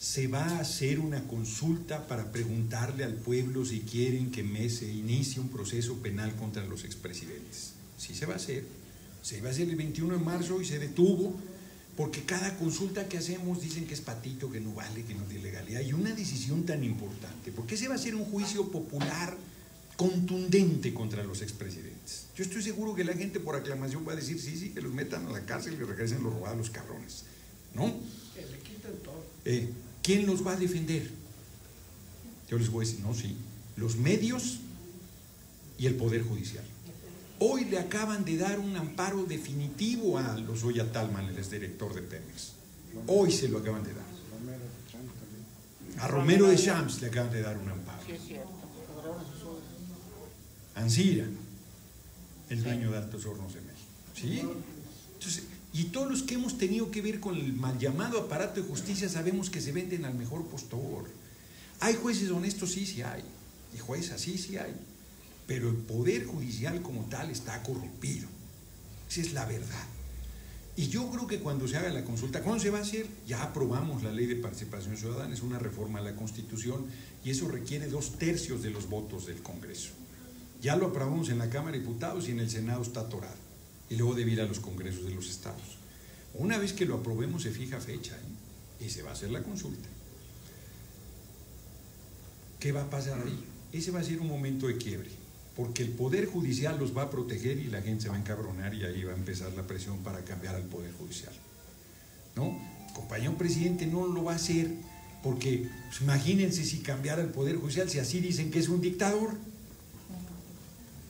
Se va a hacer una consulta para preguntarle al pueblo si quieren que se inicie un proceso penal contra los expresidentes. Sí se va a hacer. Se iba a hacer el veintiuno de marzo y se detuvo, porque cada consulta que hacemos dicen que es patito, que no vale, que no tiene legalidad. Y una decisión tan importante, porque se va a hacer un juicio popular contundente contra los expresidentes. Yo estoy seguro que la gente por aclamación va a decir, sí, sí, que los metan a la cárcel y que regresen los robados, los cabrones, ¿no? Que le quiten todo. Eh, ¿Quién los va a defender? Yo les voy a decir, no, sí, los medios y el Poder Judicial. Hoy le acaban de dar un amparo definitivo a Lozoya Talman, el exdirector de Pemex. Hoy se lo acaban de dar. A Romero de Champs le acaban de dar un amparo. Sí, es cierto. Ancira, el dueño de Altos Hornos de México. ¿Sí? Entonces, y todos los que hemos tenido que ver con el mal llamado aparato de justicia sabemos que se venden al mejor postor. ¿Hay jueces honestos? Sí, sí hay. Y juezas, sí, sí hay. Pero el Poder Judicial como tal está corrompido. Esa es la verdad. Y yo creo que cuando se haga la consulta, ¿cuándo se va a hacer? Ya aprobamos la Ley de Participación Ciudadana, es una reforma a la Constitución, y eso requiere dos tercios de los votos del Congreso. Ya lo aprobamos en la Cámara de Diputados y en el Senado está atorado, y luego debe ir a los Congresos de los Estados. Una vez que lo aprobemos se fija fecha, ¿eh? Y se va a hacer la consulta. ¿Qué va a pasar ahí? Ese va a ser un momento de quiebre, porque el Poder Judicial los va a proteger y la gente se va a encabronar y ahí va a empezar la presión para cambiar al Poder Judicial, ¿no? El compañero presidente no lo va a hacer porque, pues, imagínense si cambiara el Poder Judicial, si así dicen que es un dictador.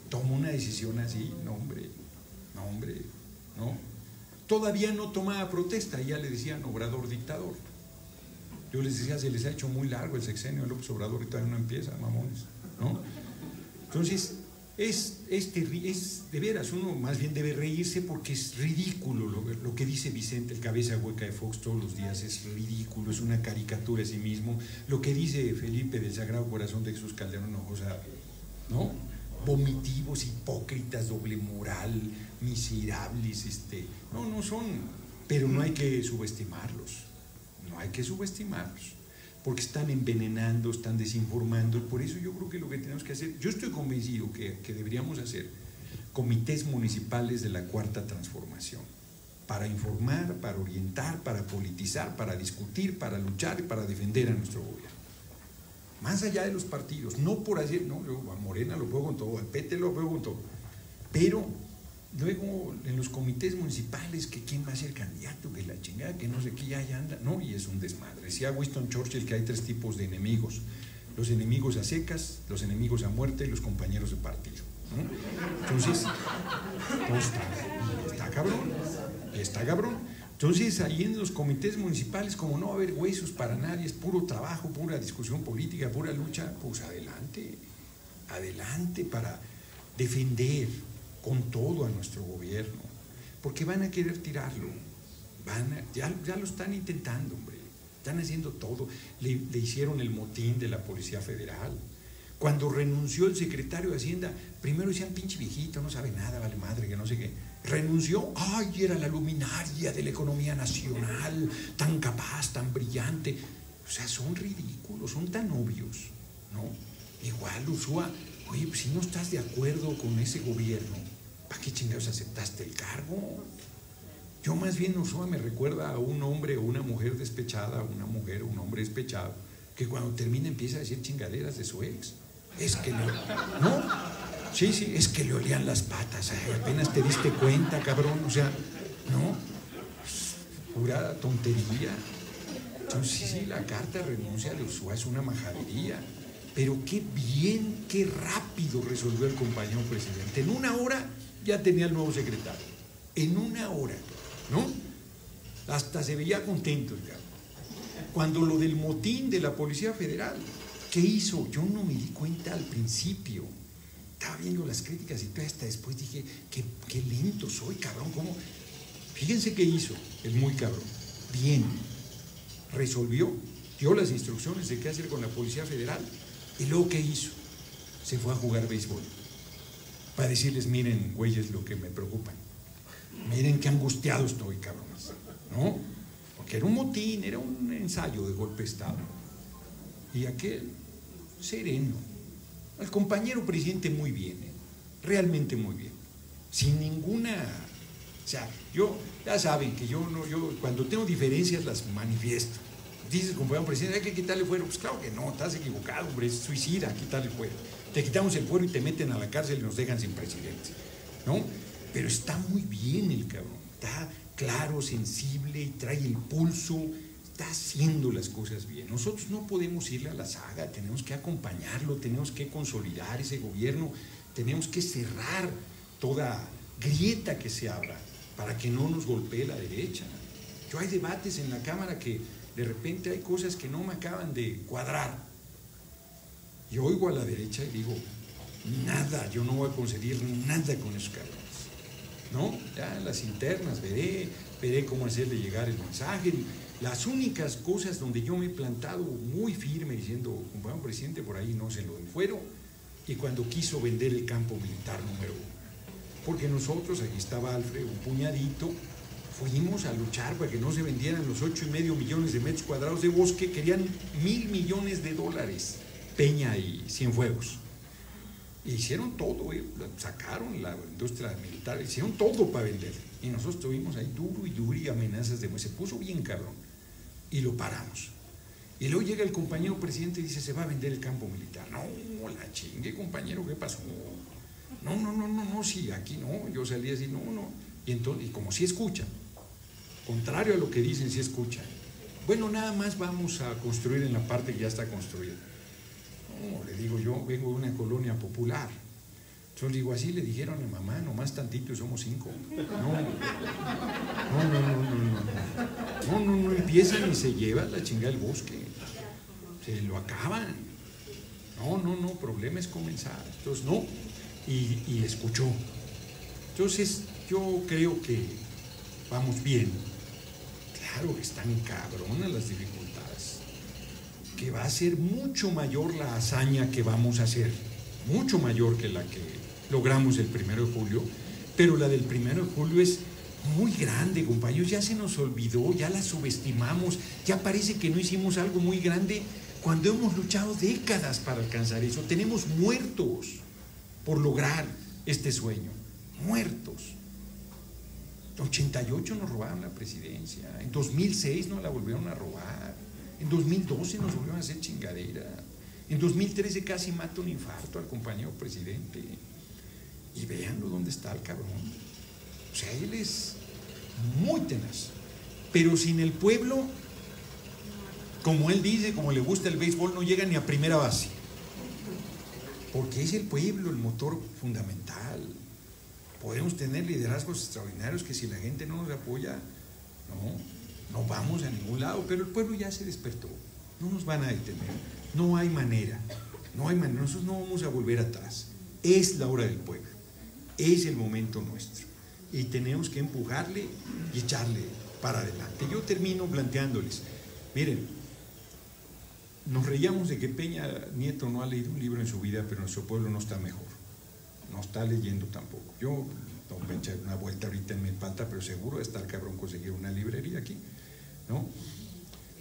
Toma una decisión así, no hombre, no hombre, no. Todavía no tomaba protesta, ya le decían Obrador dictador. Yo les decía, se les ha hecho muy largo el sexenio de López Obrador y todavía no empieza, mamones, ¿no? Entonces, es, es, es de veras, uno más bien debe reírse porque es ridículo lo, lo que dice Vicente, el cabeza hueca de Fox todos los días, es ridículo, es una caricatura a sí mismo. Lo que dice Felipe del Sagrado Corazón de Jesús Calderón Hinojosa, ¿no? Vomitivos, hipócritas, doble moral, miserables, este, no, no son, pero no hay que subestimarlos, no hay que subestimarlos. Porque están envenenando, están desinformando. Por eso yo creo que lo que tenemos que hacer, yo estoy convencido que, que deberíamos hacer comités municipales de la Cuarta Transformación para informar, para orientar, para politizar, para discutir, para luchar y para defender a nuestro gobierno. Más allá de los partidos, no por hacer, no, yo a Morena lo veo con todo, al P T lo veo con todo, pero luego en los comités municipales que quién va a ser candidato, que la chingada, que no sé qué, ya, ya anda, no, y es un desmadre. Decía Winston Churchill que hay tres tipos de enemigos: los enemigos a secas, los enemigos a muerte y los compañeros de partido, ¿no? Entonces pues, está, está cabrón, está cabrón. Entonces ahí en los comités municipales, como no va a haber huesos para nadie, es puro trabajo, pura discusión política, pura lucha, pues adelante, adelante para defender con todo a nuestro gobierno, porque van a querer tirarlo, van a, ya, ya lo están intentando, hombre, están haciendo todo. Le, le hicieron el motín de la Policía Federal. Cuando renunció el secretario de Hacienda, primero decían, pinche viejito, no sabe nada, vale madre, que no sé qué. Renunció, ay, era la luminaria de la economía nacional, tan capaz, tan brillante. O sea, son ridículos, son tan obvios, ¿no? Igual Ursúa, oye, pues si no estás de acuerdo con ese gobierno, ¿para qué chingados aceptaste el cargo? Yo más bien, Ursúa me recuerda a un hombre o una mujer despechada, una mujer o un hombre despechado, que cuando termina empieza a decir chingaderas de su ex. Es que no, ¿no? Sí, sí, es que le olían las patas, ay, apenas te diste cuenta, cabrón, o sea, ¿no? Pura tontería. Entonces, sí, sí, la carta renuncia de Ursúa es una majadería. Pero qué bien, qué rápido resolvió el compañero presidente. En una hora ya tenía el nuevo secretario. En una hora, ¿no? Hasta se veía contento el cabrón. Cuando lo del motín de la Policía Federal, ¿qué hizo? Yo no me di cuenta al principio. Estaba viendo las críticas y hasta después dije, qué, qué lento soy, cabrón, ¿cómo? Fíjense qué hizo, el muy cabrón. Bien, resolvió dio las instrucciones de qué hacer con la Policía Federal. ¿Y luego qué hizo? Se fue a jugar béisbol. Para decirles, miren, güeyes, lo que me preocupa. Miren qué angustiado estoy, cabrones, ¿no? Porque era un motín, era un ensayo de golpe de Estado. Y aquel, sereno. Al compañero presidente muy bien, ¿eh? Realmente muy bien. Sin ninguna... O sea, yo, ya saben que yo no, yo cuando tengo diferencias las manifiesto. Dices, compañero presidente, hay que quitarle fuero. Pues claro que no, estás equivocado, hombre, es suicida quitarle fuero. Te quitamos el fuero y te meten a la cárcel y nos dejan sin presidente, ¿no? Pero está muy bien el cabrón, está claro, sensible, y trae el pulso, está haciendo las cosas bien. Nosotros no podemos irle a la saga, tenemos que acompañarlo, tenemos que consolidar ese gobierno, tenemos que cerrar toda grieta que se abra para que no nos golpee la derecha. Yo hay debates en la Cámara que de repente hay cosas que no me acaban de cuadrar. Y oigo a la derecha y digo, nada, yo no voy a conceder nada con esos cabrones. ¿No? Ya en las internas veré, veré cómo hacerle llegar el mensaje. Las únicas cosas donde yo me he plantado muy firme diciendo, compañero presidente, por ahí no se lo den fuero, y cuando quiso vender el campo militar número uno. Porque nosotros, aquí estaba Alfred, un puñadito, fuimos a luchar para que no se vendieran los ocho y medio millones de metros cuadrados de bosque, querían mil millones de dólares, Peña y Cienfuegos. Hicieron todo, eh, sacaron la industria militar, hicieron todo para vender. Y nosotros estuvimos ahí duro y duro y amenazas de muerte. Se puso bien cabrón y lo paramos. Y luego llega el compañero presidente y dice, se va a vender el campo militar. No, la chingue, compañero, ¿qué pasó? No, no, no, no, no, sí, aquí no. Yo salí así, no, no. Y entonces, y como sí escucha, contrario a lo que dicen, sí escucha. Bueno, nada más vamos a construir en la parte que ya está construida. No, le digo yo, vengo de una colonia popular. Entonces digo, así le dijeron a mamá, nomás tantito y somos cinco. No, no, no, no, no, no, no, no, no empiezan y se llevan la chingada del bosque. Se lo acaban. No, no, no, problema es comenzar. Entonces, no, y, y escuchó. Entonces, yo creo que vamos bien. Claro que están cabronas las dificultades. Que va a ser mucho mayor la hazaña que vamos a hacer, mucho mayor que la que logramos el primero de julio, pero la del primero de julio es muy grande, compañeros, ya se nos olvidó, ya la subestimamos, ya parece que no hicimos algo muy grande cuando hemos luchado décadas para alcanzar eso. Tenemos muertos por lograr este sueño, muertos. En ochenta y ocho nos robaron la presidencia, en dos mil seis nos la volvieron a robar. En dos mil doce nos volvieron a hacer chingadera. En dos mil trece casi mata un infarto al compañero presidente. Y véanlo dónde está el cabrón. O sea, él es muy tenaz. Pero sin el pueblo, como él dice, como le gusta el béisbol, no llega ni a primera base. Porque es el pueblo el motor fundamental. Podemos tener liderazgos extraordinarios que si la gente no nos apoya, no... no vamos a ningún lado, pero el pueblo ya se despertó, no nos van a detener, no hay manera, no hay manera, nosotros no vamos a volver atrás, es la hora del pueblo, es el momento nuestro, y tenemos que empujarle y echarle para adelante. Yo termino planteándoles, miren, nos reíamos de que Peña Nieto no ha leído un libro en su vida, pero nuestro pueblo no está mejor, no está leyendo tampoco. Yo no voy a echar una vuelta ahorita en Milpa Alta, pero seguro va a estar cabrón conseguir una librería aquí, ¿no?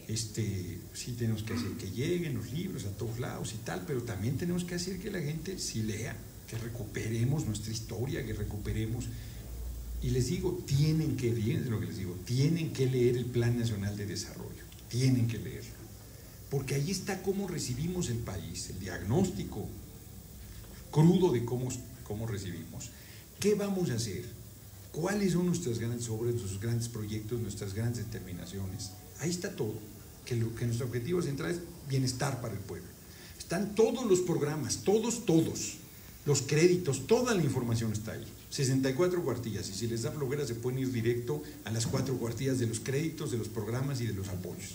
Este, sí tenemos que hacer que lleguen los libros a todos lados y tal, pero también tenemos que hacer que la gente sí lea, que recuperemos nuestra historia, que recuperemos. Y les digo, tienen que, fíjense lo que les digo, tienen que leer el Plan Nacional de Desarrollo, tienen que leerlo, porque ahí está cómo recibimos el país, el diagnóstico crudo de cómo, cómo recibimos. ¿Qué vamos a hacer? ¿Cuáles son nuestras grandes obras, nuestros grandes proyectos, nuestras grandes determinaciones? Ahí está todo, que, lo, que nuestro objetivo central es bienestar para el pueblo. Están todos los programas, todos, todos, los créditos, toda la información está ahí. sesenta y cuatro cuartillas, y si les da flojera se pueden ir directo a las cuatro cuartillas de los créditos, de los programas y de los apoyos.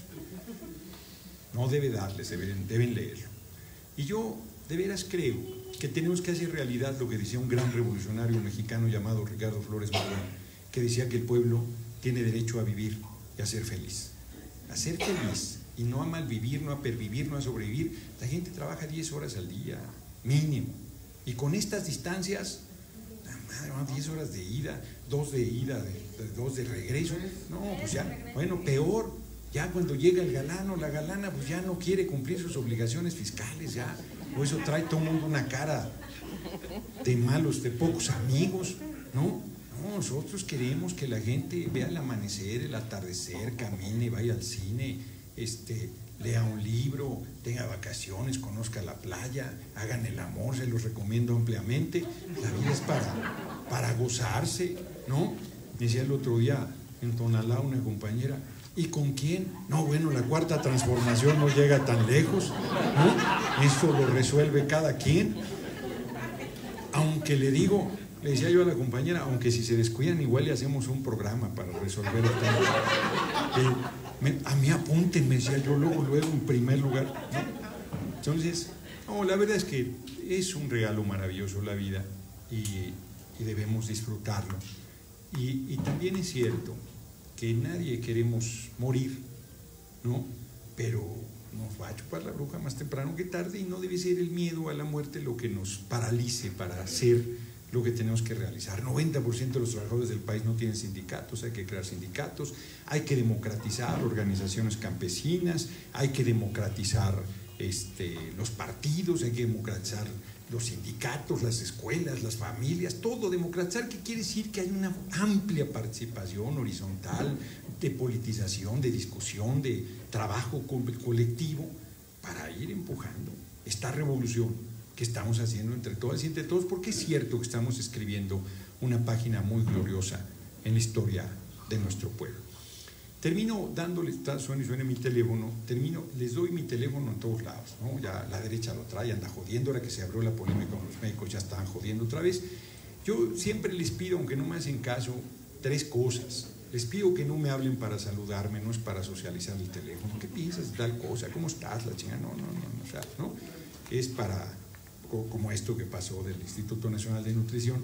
No debe darles, deben, deben leerlo. Y yo de veras creo que tenemos que hacer realidad lo que decía un gran revolucionario mexicano llamado Ricardo Flores Magón, que decía que el pueblo tiene derecho a vivir y a ser feliz. A ser feliz y no a malvivir, no a pervivir, no a sobrevivir. La gente trabaja diez horas al día, mínimo. Y con estas distancias, madre, van diez horas de ida, dos de ida, de, dos de regreso. No, pues ya, bueno, peor, ya cuando llega el galano, la galana, pues ya no quiere cumplir sus obligaciones fiscales, ya. Por eso trae todo el mundo una cara de malos, de pocos amigos, ¿no? No, nosotros queremos que la gente vea el amanecer, el atardecer, camine, vaya al cine, este, lea un libro, tenga vacaciones, conozca la playa, hagan el amor, se los recomiendo ampliamente. La vida es para, para gozarse, ¿no? Decía el otro día en Tonalá una compañera, ¿y con quién? No, bueno, la cuarta transformación no llega tan lejos, ¿no? Eso lo resuelve cada quien. Aunque le digo, le decía yo a la compañera, aunque si se descuidan igual le hacemos un programa para resolver el tema. Me, a mí apunten, me decía yo, luego, luego, en primer lugar. Entonces, no, la verdad es que es un regalo maravilloso la vida y, y debemos disfrutarlo. Y, y también es cierto que nadie queremos morir, ¿no? Pero nos va a chupar la bruja más temprano que tarde y no debe ser el miedo a la muerte lo que nos paralice para hacer lo que tenemos que realizar. noventa por ciento de los trabajadores del país no tienen sindicatos, hay que crear sindicatos, hay que democratizar organizaciones campesinas, hay que democratizar este, los partidos, hay que democratizar los sindicatos, las escuelas, las familias, todo democratizar, que quiere decir que hay una amplia participación horizontal, de politización, de discusión, de trabajo colectivo, para ir empujando esta revolución que estamos haciendo entre todas y entre todos, porque es cierto que estamos escribiendo una página muy gloriosa en la historia de nuestro pueblo. Termino dándoles, suena y suena mi teléfono, termino, les doy mi teléfono en todos lados, ¿no? Ya la derecha lo trae, anda jodiendo, ahora que se abrió la polémica con los médicos ya están jodiendo otra vez. Yo siempre les pido, aunque no me hacen caso, tres cosas. Les pido que no me hablen para saludarme, no es para socializar el teléfono. ¿Qué piensas de tal cosa? ¿Cómo estás? La chingada, no, no, no, no, o sea, ¿no? Es para... como esto que pasó del Instituto Nacional de Nutrición,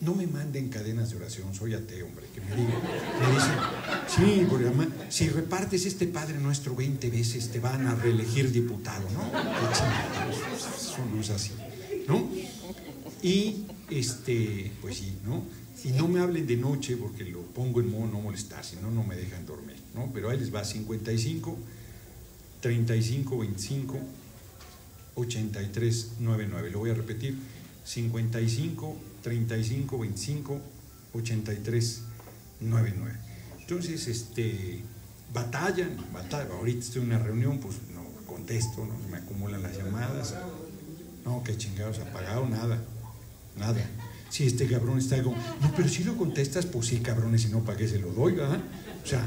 no me manden cadenas de oración, soy ateo, hombre, que me digan, me dicen, sí, porque además, si repartes este Padre Nuestro veinte veces te van a reelegir diputado, ¿no? Eso no es así, ¿no? Y, este, pues sí, ¿no? Y no me hablen de noche porque lo pongo en modo no molestar, si no, no me dejan dormir, ¿no? Pero ahí les va cincuenta y cinco, treinta y cinco, veinticinco, ochenta y tres noventa y nueve. Lo voy a repetir: cincuenta y cinco, treinta y cinco, veinticinco, ochenta y tres noventa y nueve. Entonces, este, batallan, batallan. Ahorita estoy en una reunión, pues no contesto, no me acumulan las llamadas. No, qué chingados, apagado, nada, nada. Si este cabrón está como, no, pero si lo contestas, pues sí, cabrones, si no, ¿para qué se lo doy, verdad? O sea,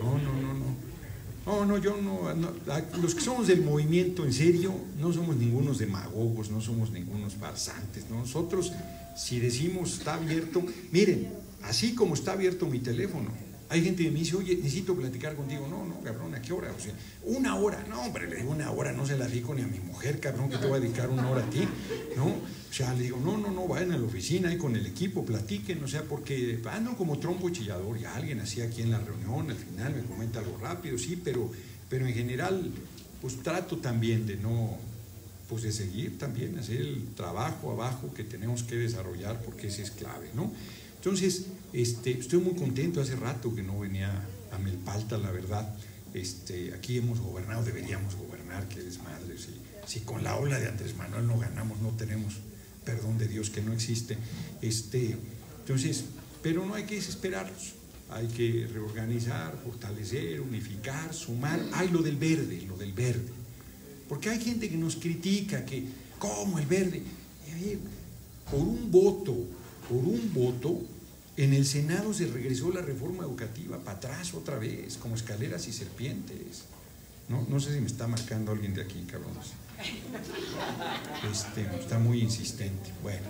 no, no, no, no. No, no, yo no, no, los que somos del movimiento en serio, no somos ningunos demagogos, no somos ningunos farsantes, ¿no? Nosotros, si decimos está abierto, miren, así como está abierto mi teléfono, hay gente que me dice, oye, necesito platicar contigo, no, no, cabrón, ¿a qué hora? O sea, una hora, no, hombre, le digo una hora, no se la digo ni a mi mujer, cabrón, que te voy a dedicar una hora a ti, ¿no? O sea, le digo, no, no, no, vayan a la oficina, ahí con el equipo, platiquen, o sea, porque ando como trompo chillador, y alguien así aquí en la reunión, al final me comenta algo rápido, sí, pero, pero en general, pues trato también de no, pues de seguir también, hacer el trabajo abajo que tenemos que desarrollar, porque ese es clave, ¿no? Entonces, este, estoy muy contento, hace rato que no venía a Milpa Alta, la verdad, este, aquí hemos gobernado, deberíamos gobernar, qué desmadre, si, si con la ola de Andrés Manuel no ganamos, no tenemos... perdón de Dios que no existe, este, entonces, pero no hay que desesperarnos, hay que reorganizar, fortalecer, unificar, sumar. Hay lo del verde, lo del verde, porque hay gente que nos critica que, ¿cómo el verde? Por un voto, por un voto, en el Senado se regresó la reforma educativa para atrás otra vez, como escaleras y serpientes. No, no sé si me está marcando alguien de aquí, cabrones. Este, está muy insistente. Bueno,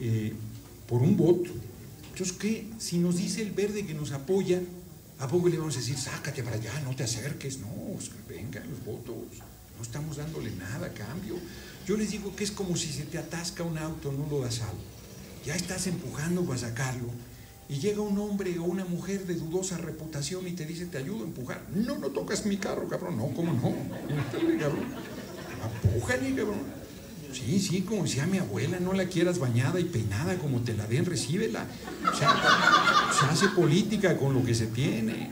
eh, por un voto. Entonces, ¿qué? Si nos dice el verde que nos apoya, ¿a poco le vamos a decir, sácate para allá, no te acerques? No, vengan los votos. No estamos dándole nada a cambio. Yo les digo que es como si se te atasca un auto, no lo das algo. Ya estás empujando para sacarlo y llega un hombre o una mujer de dudosa reputación y te dice, te ayudo a empujar. No, no tocas mi carro, cabrón. No, ¿cómo no? Dale, cabrón. Empújale, cabrón. Sí, sí, como decía mi abuela, no la quieras bañada y peinada, como te la den, recíbela. O sea, se hace política con lo que se tiene,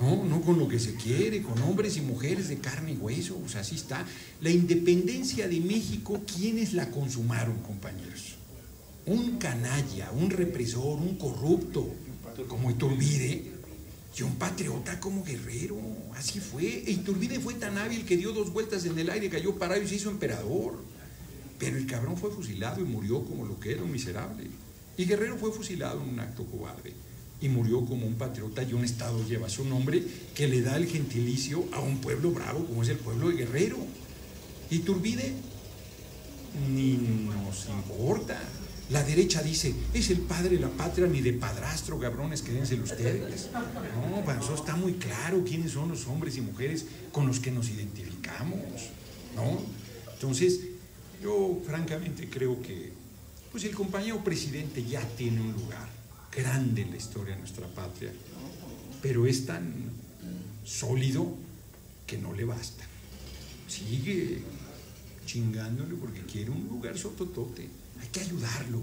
no, no con lo que se quiere, con hombres y mujeres de carne y hueso, o sea, así está. La independencia de México, ¿quiénes la consumaron, compañeros? Un canalla, un represor, un corrupto, como Iturbide, y un patriota como Guerrero, así fue. E Iturbide fue tan hábil que dio dos vueltas en el aire, cayó parado y se hizo emperador. Pero el cabrón fue fusilado y murió como lo que era, un miserable. Y Guerrero fue fusilado en un acto cobarde y murió como un patriota, y un estado lleva su nombre, que le da el gentilicio a un pueblo bravo como es el pueblo de Guerrero. Iturbide ni nos importa. La derecha dice, es el padre de la patria, ni de padrastro, cabrones, quédenselo ustedes. No, para nosotros está muy claro quiénes son los hombres y mujeres con los que nos identificamos, ¿no? Entonces, yo francamente creo que pues el compañero presidente ya tiene un lugar grande en la historia de nuestra patria, pero es tan sólido que no le basta. Sigue chingándole porque quiere un lugar sototote. Hay que ayudarlo,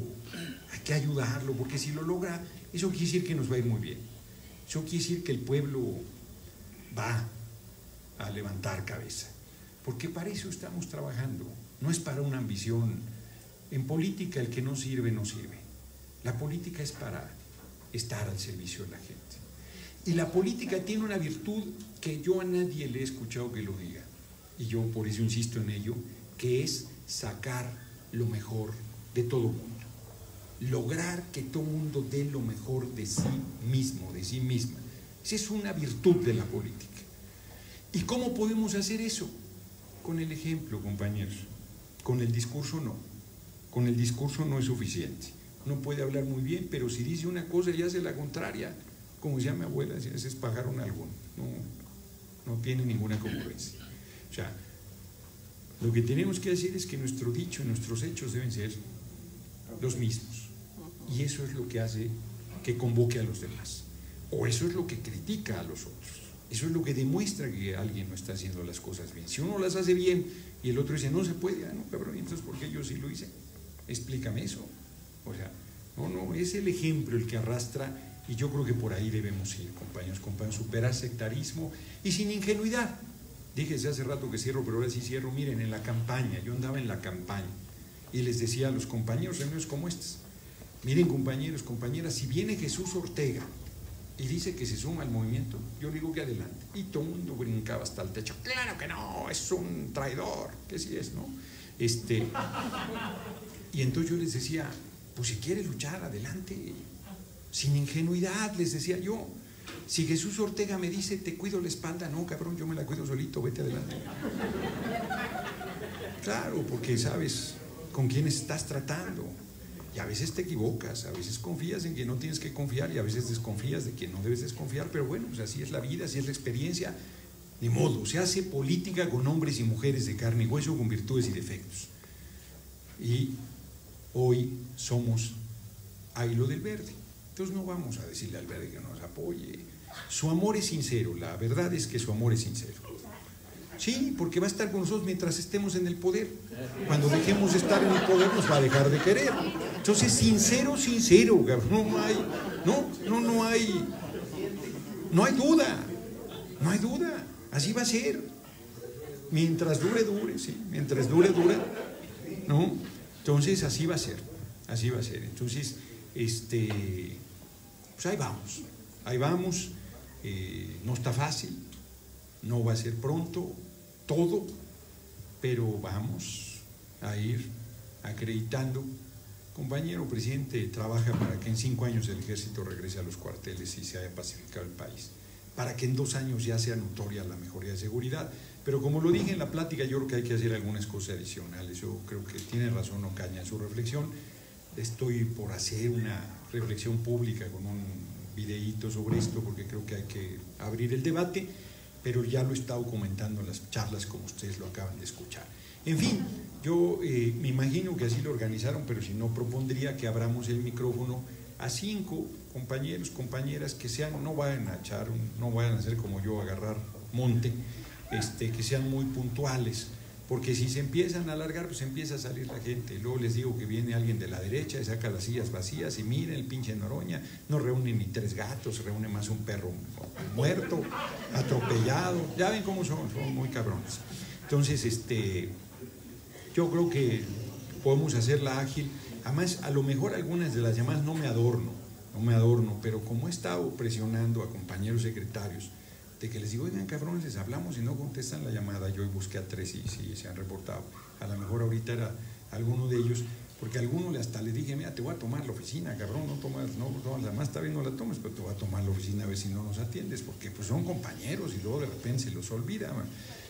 hay que ayudarlo, porque si lo logra, eso quiere decir que nos va a ir muy bien. Eso quiere decir que el pueblo va a levantar cabeza, porque para eso estamos trabajando. No es para una ambición. En política el que no sirve, no sirve. La política es para estar al servicio de la gente. Y la política tiene una virtud que yo a nadie le he escuchado que lo diga, y yo por eso insisto en ello, que es sacar lo mejor de todo mundo. Lograr que todo mundo dé lo mejor de sí mismo, de sí misma. Esa es una virtud de la política. ¿Y cómo podemos hacer eso? Con el ejemplo, compañeros. Con el discurso no, con el discurso no es suficiente. Uno puede hablar muy bien, pero si dice una cosa y hace la contraria, como decía mi abuela, ese es pájaro nalgón, no, no tiene ninguna congruencia. O sea, lo que tenemos que hacer es que nuestro dicho y nuestros hechos deben ser los mismos, y eso es lo que hace que convoque a los demás, o eso es lo que critica a los otros. Eso es lo que demuestra que alguien no está haciendo las cosas bien. Si uno las hace bien y el otro dice, no se puede, ah, no, cabrón, entonces ¿por qué yo sí lo hice? Explícame eso. O sea, no, no, es el ejemplo el que arrastra, y yo creo que por ahí debemos ir, compañeros, compañeros, superar sectarismo y sin ingenuidad. Díjese hace rato que cierro, pero ahora sí cierro. Miren, en la campaña, yo andaba en la campaña y les decía a los compañeros, reuniones como estas, miren compañeros, compañeras, si viene Jesús Ortega y dice que se suma al movimiento, yo digo que adelante. Y todo el mundo brincaba hasta el techo. Claro que no, es un traidor, que sí es, ¿no? Este, y entonces yo les decía, pues si quiere luchar, adelante. Sin ingenuidad, les decía yo. Si Jesús Ortega me dice, te cuido la espalda, no, cabrón, yo me la cuido solito, vete adelante. Claro, porque sabes con quién estás tratando. Y a veces te equivocas, a veces confías en que no tienes que confiar, y a veces desconfías de que no debes desconfiar, pero bueno, pues así es la vida, así es la experiencia. Ni modo, se hace política con hombres y mujeres de carne y hueso, con virtudes y defectos. Y hoy somos a hilo del verde. Entonces no vamos a decirle al verde que nos apoye. Su amor es sincero, la verdad es que su amor es sincero. Sí, porque va a estar con nosotros mientras estemos en el poder. Cuando dejemos de estar en el poder, nos va a dejar de querer. Entonces, sincero, sincero, no hay, no, no, no hay, no hay duda, no hay duda, así va a ser. Mientras dure, dure, sí, mientras dure, dure, ¿no? Entonces, así va a ser, así va a ser. Entonces, este, pues ahí vamos, ahí vamos, eh, no está fácil, no va a ser pronto todo, pero vamos a ir acreditando. Compañero presidente, trabaja para que en cinco años el ejército regrese a los cuarteles y se haya pacificado el país, para que en dos años ya sea notoria la mejoría de seguridad. Pero como lo dije en la plática, yo creo que hay que hacer algunas cosas adicionales. Yo creo que tiene razón Ocaña en su reflexión. Estoy por hacer una reflexión pública con un videíto sobre esto, porque creo que hay que abrir el debate, pero ya lo he estado comentando en las charlas, como ustedes lo acaban de escuchar. En fin, yo eh, me imagino que así lo organizaron, pero si no, propondría que abramos el micrófono a cinco compañeros, compañeras que sean, no vayan a echar, no vayan a ser como yo, agarrar monte, este, que sean muy puntuales, porque si se empiezan a alargar, pues empieza a salir la gente. Y luego les digo que viene alguien de la derecha y saca las sillas vacías y mira el pinche Noroña, no reúne ni tres gatos, reúne más un perro muerto, atropellado. Ya ven cómo son, son muy cabrones. Entonces, este, yo creo que podemos hacerla ágil. Además, a lo mejor algunas de las llamadas no me adorno, no me adorno, pero como he estado presionando a compañeros secretarios, de que les digo, oigan, cabrones, les hablamos y no contestan la llamada. Yo busqué a tres y sí, se han reportado. A lo mejor ahorita era alguno de ellos, porque a alguno hasta le dije, mira, te voy a tomar la oficina, cabrón, no tomas, no, no la más, está bien, no la tomes, pero te voy a tomar la oficina a ver si no nos atiendes, porque pues son compañeros y luego de repente se los olvida.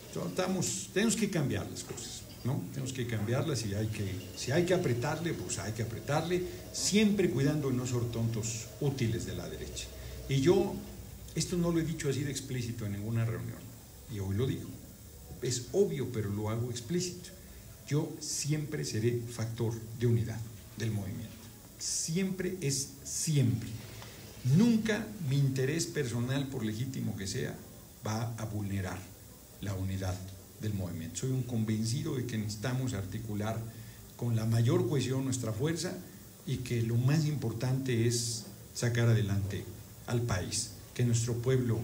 Entonces, estamos, tenemos que cambiar las cosas, ¿no? Tenemos que cambiarlas y hay que, si hay que apretarle, pues hay que apretarle, siempre cuidando de no ser tontos útiles de la derecha. Y yo... esto no lo he dicho así de explícito en ninguna reunión, y hoy lo digo. Es obvio, pero lo hago explícito. Yo siempre seré factor de unidad del movimiento. Siempre es siempre. Nunca mi interés personal, por legítimo que sea, va a vulnerar la unidad del movimiento. Soy un convencido de que necesitamos articular con la mayor cohesión nuestra fuerza y que lo más importante es sacar adelante al país. Que nuestro pueblo,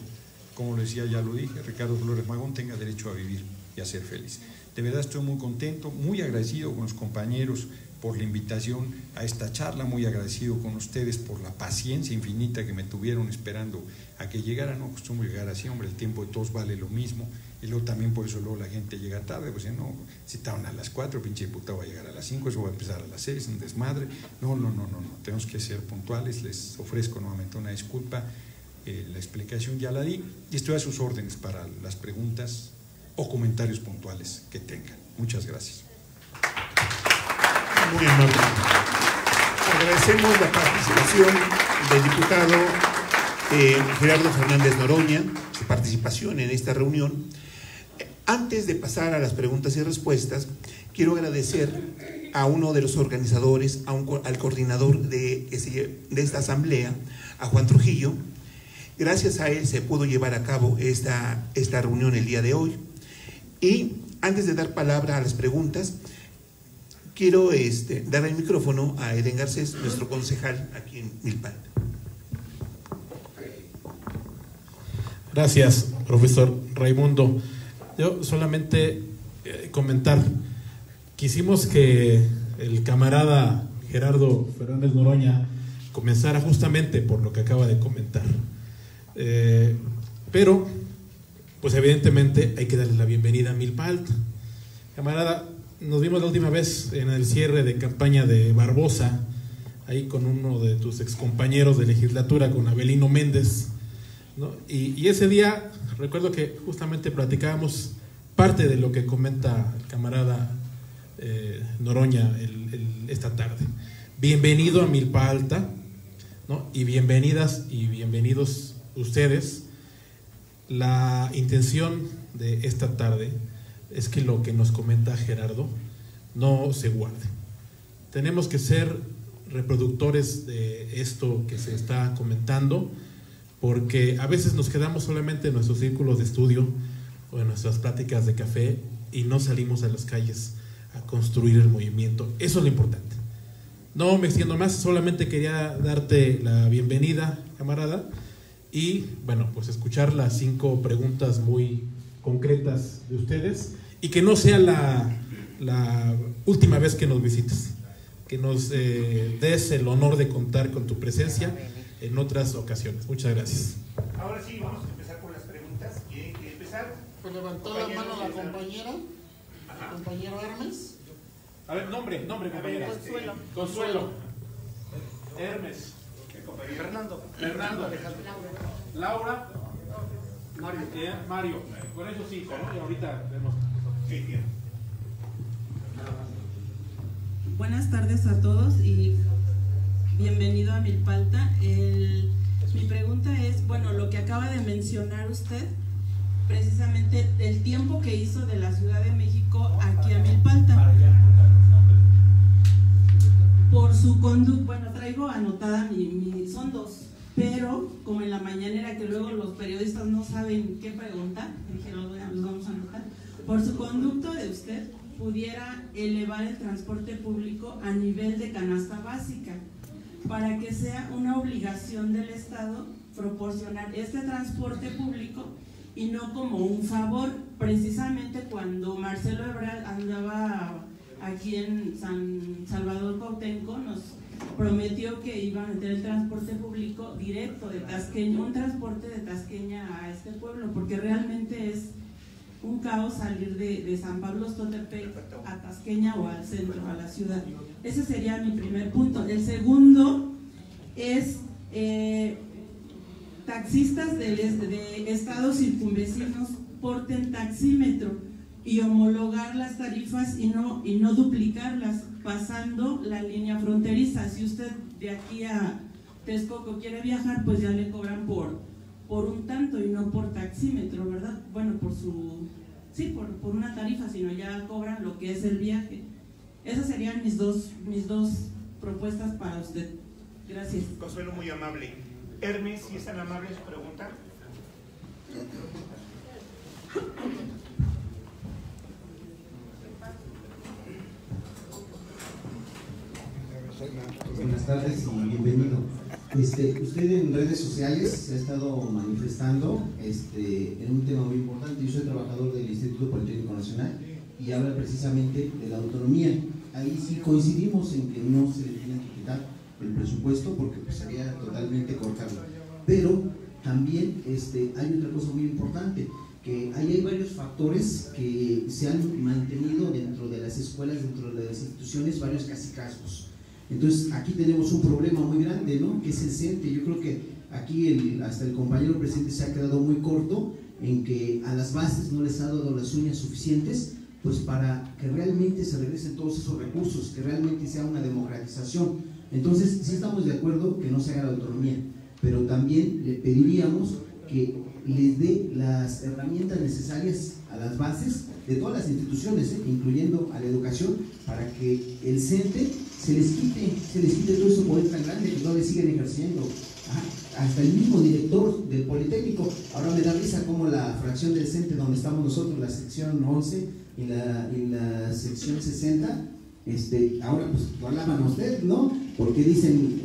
como lo decía, ya lo dije, Ricardo Flores Magón, tenga derecho a vivir y a ser feliz. De verdad estoy muy contento, muy agradecido con los compañeros por la invitación a esta charla, muy agradecido con ustedes por la paciencia infinita que me tuvieron esperando a que llegara. No acostumbro llegar así, hombre, el tiempo de todos vale lo mismo, y luego también por eso luego la gente llega tarde, pues no, si estaban a las cuatro, pinche diputado va a llegar a las cinco, eso va a empezar a las seis, un desmadre. No, no, no, no, no, tenemos que ser puntuales. Les ofrezco nuevamente una disculpa. Eh, la explicación ya la di y estoy a sus órdenes para las preguntas o comentarios puntuales que tengan. Muchas gracias. Muy amable. Agradecemos la participación del diputado eh, Gerardo Fernández Noroña, su participación en esta reunión. Antes de pasar a las preguntas y respuestas, quiero agradecer a uno de los organizadores, a un, al coordinador de, de esta asamblea, a Juan Trujillo. Gracias a él se pudo llevar a cabo esta, esta reunión el día de hoy. Y antes de dar palabra a las preguntas, quiero este, dar el micrófono a Eden Garcés, nuestro concejal aquí en Milpa. Gracias, profesor Raimundo. Yo solamente eh, comentar, quisimos que el camarada Gerardo Fernández Noroña comenzara justamente por lo que acaba de comentar. Eh, pero pues evidentemente hay que darle la bienvenida a Milpa Alta. Camarada, nos vimos la última vez en el cierre de campaña de Barbosa, ahí con uno de tus excompañeros de legislatura, con Abelino Méndez, ¿no? y, y ese día recuerdo que justamente platicábamos parte de lo que comenta el camarada eh, Noroña el, el, esta tarde. Bienvenido a Milpa Alta, ¿no? Y bienvenidas y bienvenidos ustedes. La intención de esta tarde es que lo que nos comenta Gerardo no se guarde. Tenemos que ser reproductores de esto que se está comentando, porque a veces nos quedamos solamente en nuestros círculos de estudio o en nuestras pláticas de café y no salimos a las calles a construir el movimiento. Eso es lo importante. No me extiendo más, solamente quería darte la bienvenida, camarada. Y bueno, pues escuchar las cinco preguntas muy concretas de ustedes y que no sea la, la última vez que nos visites, que nos eh, des el honor de contar con tu presencia en otras ocasiones. Muchas gracias. Ahora sí, vamos a empezar con las preguntas. ¿Quieren empezar? Pues levantó la mano la compañera, el compañero Hermes. A ver, nombre, nombre, compañera. Consuelo. Consuelo. Hermes. Fernando. Fernando. Alejandro. Laura. Mario. Eh, Mario. Con esos cinco, ¿no? Y ahorita vemos. Sí, buenas tardes a todos y bienvenido a Milpa Alta. El, mi pregunta es, bueno, lo que acaba de mencionar usted, precisamente el tiempo que hizo de la Ciudad de México aquí a Milpa Alta. por su conducta, bueno, traigo anotada mi, mi, son dos, pero como en la mañanera que luego los periodistas no saben qué preguntar, dijeron, los vamos a anotar, por su conducto de usted pudiera elevar el transporte público a nivel de canasta básica, para que sea una obligación del Estado proporcionar este transporte público y no como un favor. Precisamente cuando Marcelo Ebrard andaba aquí en San Salvador Cuauhtémoc, nos prometió que iba a meter el transporte público directo de Tasqueña, un transporte de Tasqueña a este pueblo, porque realmente es un caos salir de, de San Pablo Totepec a Tasqueña o al centro, a la ciudad. Ese sería mi primer punto. El segundo es eh, taxistas del este, de estados circunvecinos porten taxímetro y homologar las tarifas y no, y no duplicarlas pasando la línea fronteriza. Si usted de aquí a Texcoco quiere viajar, pues ya le cobran por, por un tanto y no por taxímetro, ¿verdad? Bueno, por su, sí, por, por una tarifa, sino ya cobran lo que es el viaje. Esas serían mis dos, mis dos propuestas para usted. Gracias. Consuelo, muy amable. Hermes, si es tan amable su pregunta. Buenas tardes y bienvenido. Este, usted en redes sociales se ha estado manifestando este, en un tema muy importante. Yo soy trabajador del Instituto Politécnico Nacional y habla precisamente de la autonomía. Ahí sí coincidimos en que no se le tiene que quitar el presupuesto porque pues sería totalmente cortado. Pero también este, hay otra cosa muy importante, que ahí hay varios factores que se han mantenido dentro de las escuelas, dentro de las instituciones, varios casicazgos. Entonces aquí tenemos un problema muy grande, ¿no? Que es el CENTE. Yo creo que aquí el, hasta el compañero presidente se ha quedado muy corto en que a las bases no les ha dado las uñas suficientes pues para que realmente se regresen todos esos recursos, que realmente sea una democratización. Entonces sí estamos de acuerdo que no se haga la autonomía, pero también le pediríamos que les dé las herramientas necesarias a las bases de todas las instituciones, ¿eh? Incluyendo a la educación, para que el CENTE se les quite, se les quite todo ese poder tan grande que todavía siguen ejerciendo. Ajá. Hasta el mismo director del Politécnico, ahora me da risa como la fracción del CENTE donde estamos nosotros, la sección once y la, y la sección sesenta, este, ahora pues lo alaban a usted, ¿no? Porque dicen,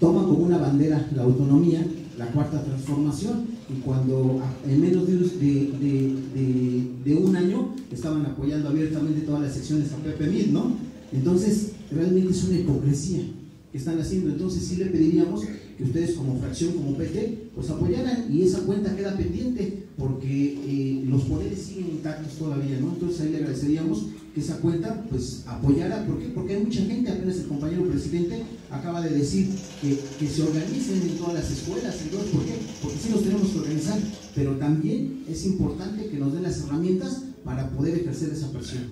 toma como una bandera la autonomía, la cuarta transformación, y cuando en menos de, de, de, de un año estaban apoyando abiertamente todas las secciones a Pepe Mid, ¿no? Entonces realmente es una hipocresía que están haciendo. Entonces sí le pediríamos que ustedes como fracción, como P T, pues apoyaran, y esa cuenta queda pendiente porque eh, los poderes siguen intactos todavía, ¿no? Entonces ahí le agradeceríamos que esa cuenta pues apoyara. ¿Por qué? Porque hay mucha gente, apenas el compañero presidente acaba de decir que, que se organicen en todas las escuelas. Entonces, ¿por qué? Porque sí nos tenemos que organizar, pero también es importante que nos den las herramientas para poder ejercer esa presión,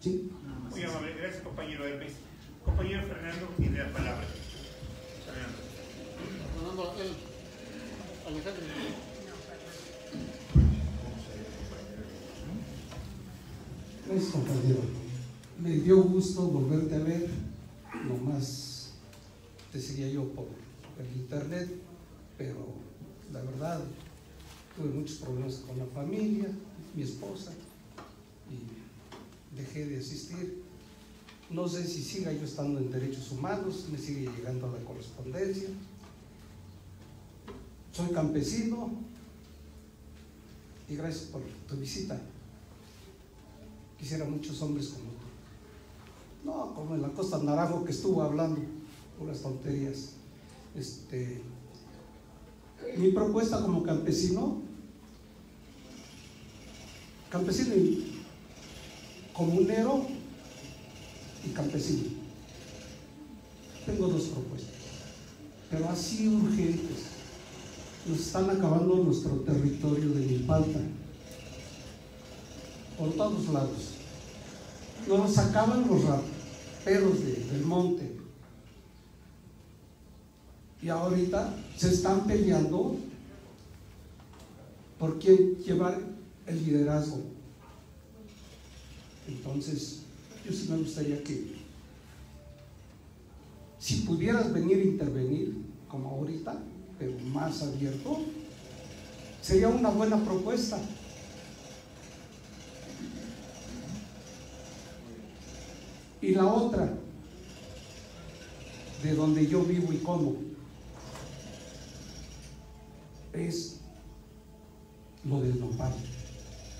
¿sí? Muy amable, gracias compañero Hermes. Compañero Fernando tiene la palabra. Fernando. Fernando, el, Alejandro. Gracias compañero, me dio gusto volverte a ver, nomás te seguía yo por el internet, pero la verdad tuve muchos problemas con la familia, mi esposa, y dejé de asistir. No sé si siga yo estando en derechos humanos, me sigue llegando a la correspondencia. Soy campesino y gracias por tu visita. Quisiera muchos hombres como tú. No, como en la Costa Naranjo que estuvo hablando puras tonterías. Este, mi propuesta como campesino, campesino y comunero y campesino. Tengo dos propuestas, pero así urgentes. Nos están acabando nuestro territorio de Milpa Alta. Por todos lados nos sacaban los raperos de, del monte, y ahorita se están peleando por quién llevar el liderazgo. Entonces yo sí me gustaría que Si pudieras venir a intervenir, como ahorita, pero más abierto, sería una buena propuesta. Y la otra, de donde yo vivo y como, es lo del nopal,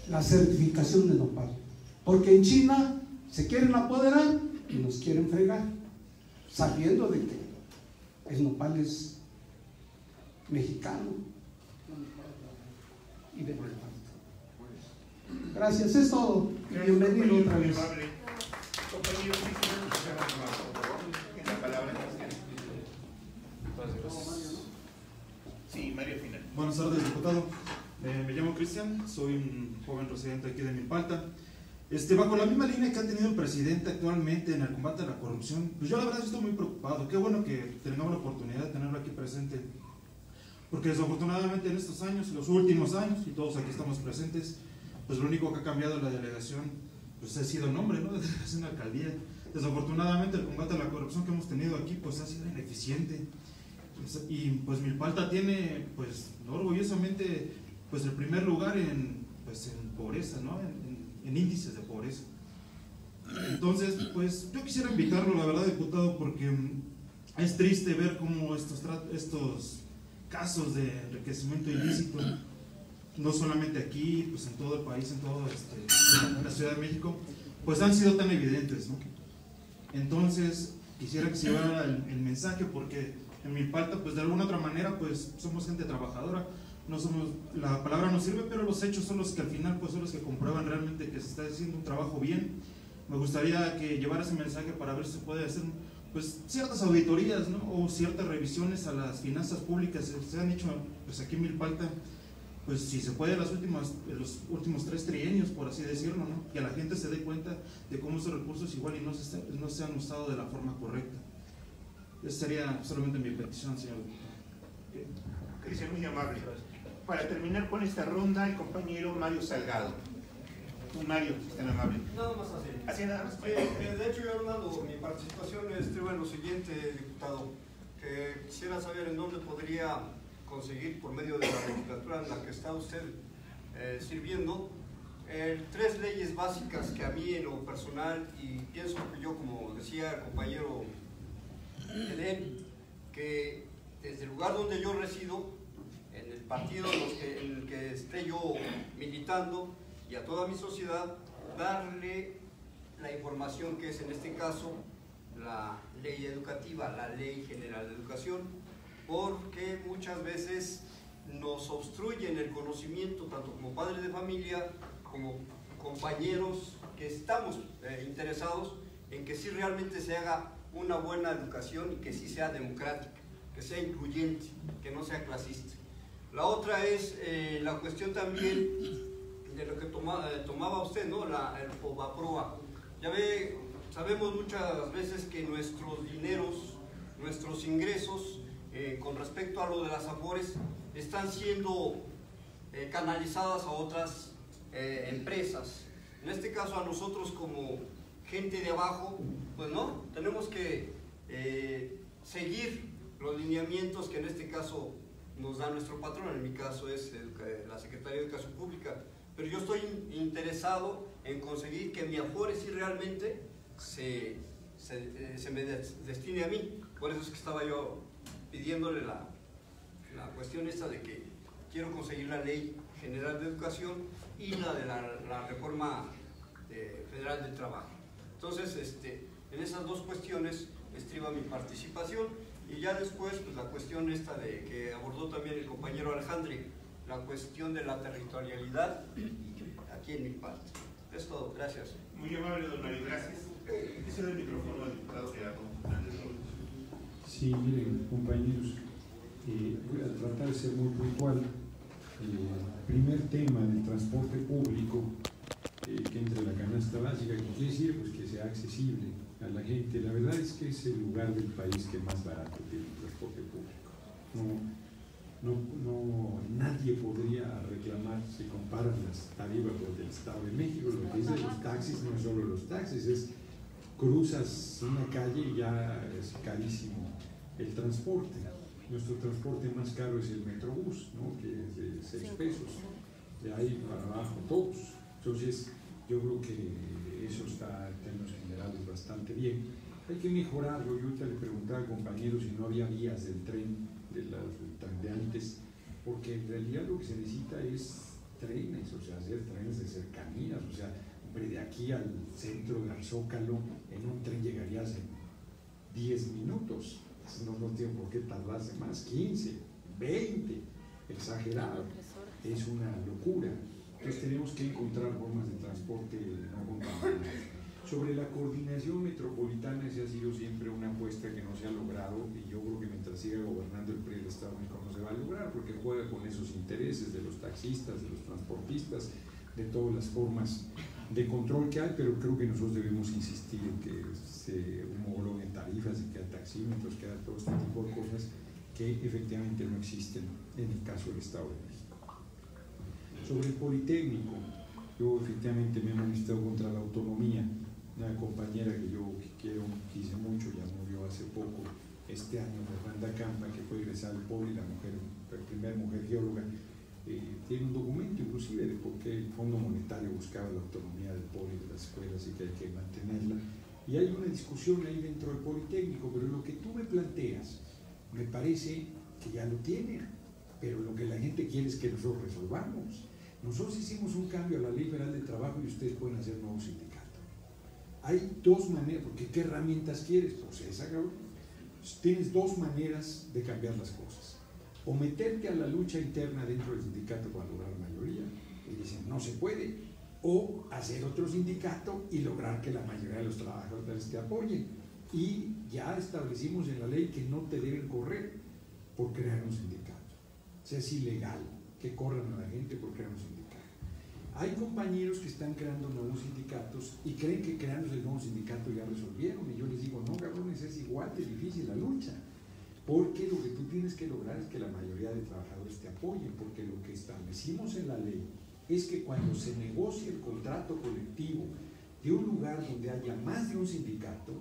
la certificación de nopal, porque en China se quieren apoderar y nos quieren fregar, sabiendo de que el nopal es mexicano y de Guerrero. Gracias, es todo. Bienvenido otra vez. Sí, Mario Final. Buenas tardes, diputado. Eh, me llamo Cristian, soy un joven residente aquí de Milpa Alta. Este, bajo la misma línea que ha tenido el presidente actualmente en el combate a la corrupción, pues yo la verdad estoy muy preocupado. Qué bueno que tengamos la oportunidad de tenerlo aquí presente, porque desafortunadamente en estos años, los últimos años, y todos aquí estamos presentes, pues lo único que ha cambiado la delegación, pues ha sido el nombre, ¿no? De delegación a alcaldía. Desafortunadamente el combate a la corrupción que hemos tenido aquí, pues ha sido ineficiente. Pues, y pues Milpa Alta tiene, pues orgullosamente, pues el primer lugar en, pues, en pobreza, ¿no? En, en, en índices de pobreza. Entonces, pues yo quisiera invitarlo, la verdad, diputado, porque es triste ver cómo estos, estos casos de enriquecimiento ilícito, no solamente aquí, pues en todo el país, en toda este, la Ciudad de México, pues han sido tan evidentes, ¿no? Entonces, quisiera que se llevara el, el mensaje, porque en Milpa Alta, pues de alguna otra manera, pues somos gente trabajadora. No somos, la palabra no sirve, pero los hechos son los que al final pues son los que comprueban realmente que se está haciendo un trabajo bien. Me gustaría que llevara ese mensaje para ver si se puede hacer pues ciertas auditorías, ¿no? O ciertas revisiones a las finanzas públicas que se han hecho pues aquí en Milpa Alta, pues si se puede las últimas, los últimos tres trienios, por así decirlo, ¿no? Que la gente se dé cuenta de cómo esos recursos igual y no se, está, no se han usado de la forma correcta. Esa sería solamente mi petición, señor diputado. Cristian, muy amable. Para terminar con esta ronda, el compañero Mario Salgado. Mario, si es tan amable. Nada más así. Así nada más. Eh, eh, de hecho, yo he hablado, mi participación es bueno, siguiente, diputado, que quisiera saber en dónde podría conseguir, por medio de la legislatura en la que está usted eh, sirviendo, eh, tres leyes básicas que a mí en lo personal, y pienso que yo, como decía el compañero Edén, que desde el lugar donde yo resido, en el partido en, los que, en el que esté yo militando y a toda mi sociedad, darle la información que es en este caso la ley educativa, la ley general de educación, porque muchas veces nos obstruyen el conocimiento tanto como padres de familia, como compañeros que estamos eh, interesados en que sí realmente se haga una buena educación y que sí sea democrática, que sea incluyente, que no sea clasista. La otra es eh, la cuestión también de lo que toma, eh, tomaba usted, ¿no? La, el Fobaproa. Ya ve, sabemos muchas veces que nuestros dineros, nuestros ingresos, eh, con respecto a lo de las Afores, están siendo eh, canalizadas a otras eh, empresas. En este caso a nosotros como gente de abajo, pues no, tenemos que eh, seguir los lineamientos que en este caso nos da nuestro patrón, en mi caso es la Secretaría de Educación Pública, pero yo estoy interesado en conseguir que mi Afores sí realmente se, se, se me destine a mí. Por eso es que estaba yo pidiéndole la, la cuestión esta de que quiero conseguir la Ley General de Educación y la de la, la Reforma de, Federal del Trabajo. Entonces, este, en esas dos cuestiones estriba mi participación. Y ya después, pues la cuestión esta de que abordó también el compañero Alejandre, la cuestión de la territorialidad aquí en Milpa Alta. Es todo, gracias. Muy amable, don Mario, gracias. Ese es el micrófono al diputado Gerardo. Sí, miren, compañeros, eh, voy a tratar de ser muy puntual. El primer tema del transporte público eh, que entra en la canasta básica, ¿qué quiere decir? Pues que sea accesible a la gente. La verdad es que es el lugar del país que más barato tiene el transporte público. No, no, no, nadie podría reclamar si comparan las tarifas del Estado de México, lo que dicen los taxis, no solo los taxis, es cruzas una calle y ya es carísimo el transporte. Nuestro transporte más caro es el Metrobús, ¿no?, que es de seis pesos, de ahí para abajo todos. Entonces yo creo que eso está en términos generales bastante bien. Hay que mejorarlo. Yo ahorita le preguntaba al compañero si no había vías del tren de, la, de antes, porque en realidad lo que se necesita es trenes, o sea, hacer trenes de cercanías, o sea, hombre, de aquí al centro del Zócalo, en un tren llegarías en diez minutos, no, no tiene por qué tardarse más, quince, veinte, exagerado, es una locura. Entonces tenemos que encontrar formas de transporte no contaminantes. Sobre la coordinación metropolitana, esa ha sido siempre una apuesta que no se ha logrado, y yo creo que mientras siga gobernando el P R I del Estado de México no se va a lograr, porque juega con esos intereses de los taxistas, de los transportistas, de todas las formas de control que hay, pero creo que nosotros debemos insistir en que se homologuen tarifas, en que haya taxímetros, que haya todo este tipo de cosas que efectivamente no existen en el caso del Estado de México. Sobre el Politécnico, yo efectivamente me he manifestado contra la autonomía. Una compañera que yo quiero, quise mucho, ya murió hace poco, este año, Fernanda Campa, que fue egresada del Poli, la mujer, la primera mujer geóloga, eh, tiene un documento inclusive de por qué el Fondo Monetario buscaba la autonomía del Poli, de las escuelas, y que hay que mantenerla. Y hay una discusión ahí dentro del Politécnico, pero lo que tú me planteas, me parece que ya lo tienen, pero lo que la gente quiere es que nosotros resolvamos. Nosotros hicimos un cambio a la Ley Federal de Trabajo y ustedes pueden hacer nuevos sindicatos. Hay dos maneras, porque ¿qué herramientas quieres? Pues esa, cabrón. Tienes dos maneras de cambiar las cosas. O meterte a la lucha interna dentro del sindicato para lograr mayoría, y dicen, no se puede. O hacer otro sindicato y lograr que la mayoría de los trabajadores te apoyen. Y ya establecimos en la ley que no te deben correr por crear un sindicato. O sea, es ilegal que corran a la gente por crear un sindicato. Hay compañeros que están creando nuevos sindicatos y creen que creando el nuevo sindicato ya resolvieron, y yo les digo, no, cabrones, es igual de difícil la lucha, porque lo que tú tienes que lograr es que la mayoría de trabajadores te apoyen, porque lo que establecimos en la ley es que cuando se negocie el contrato colectivo de un lugar donde haya más de un sindicato,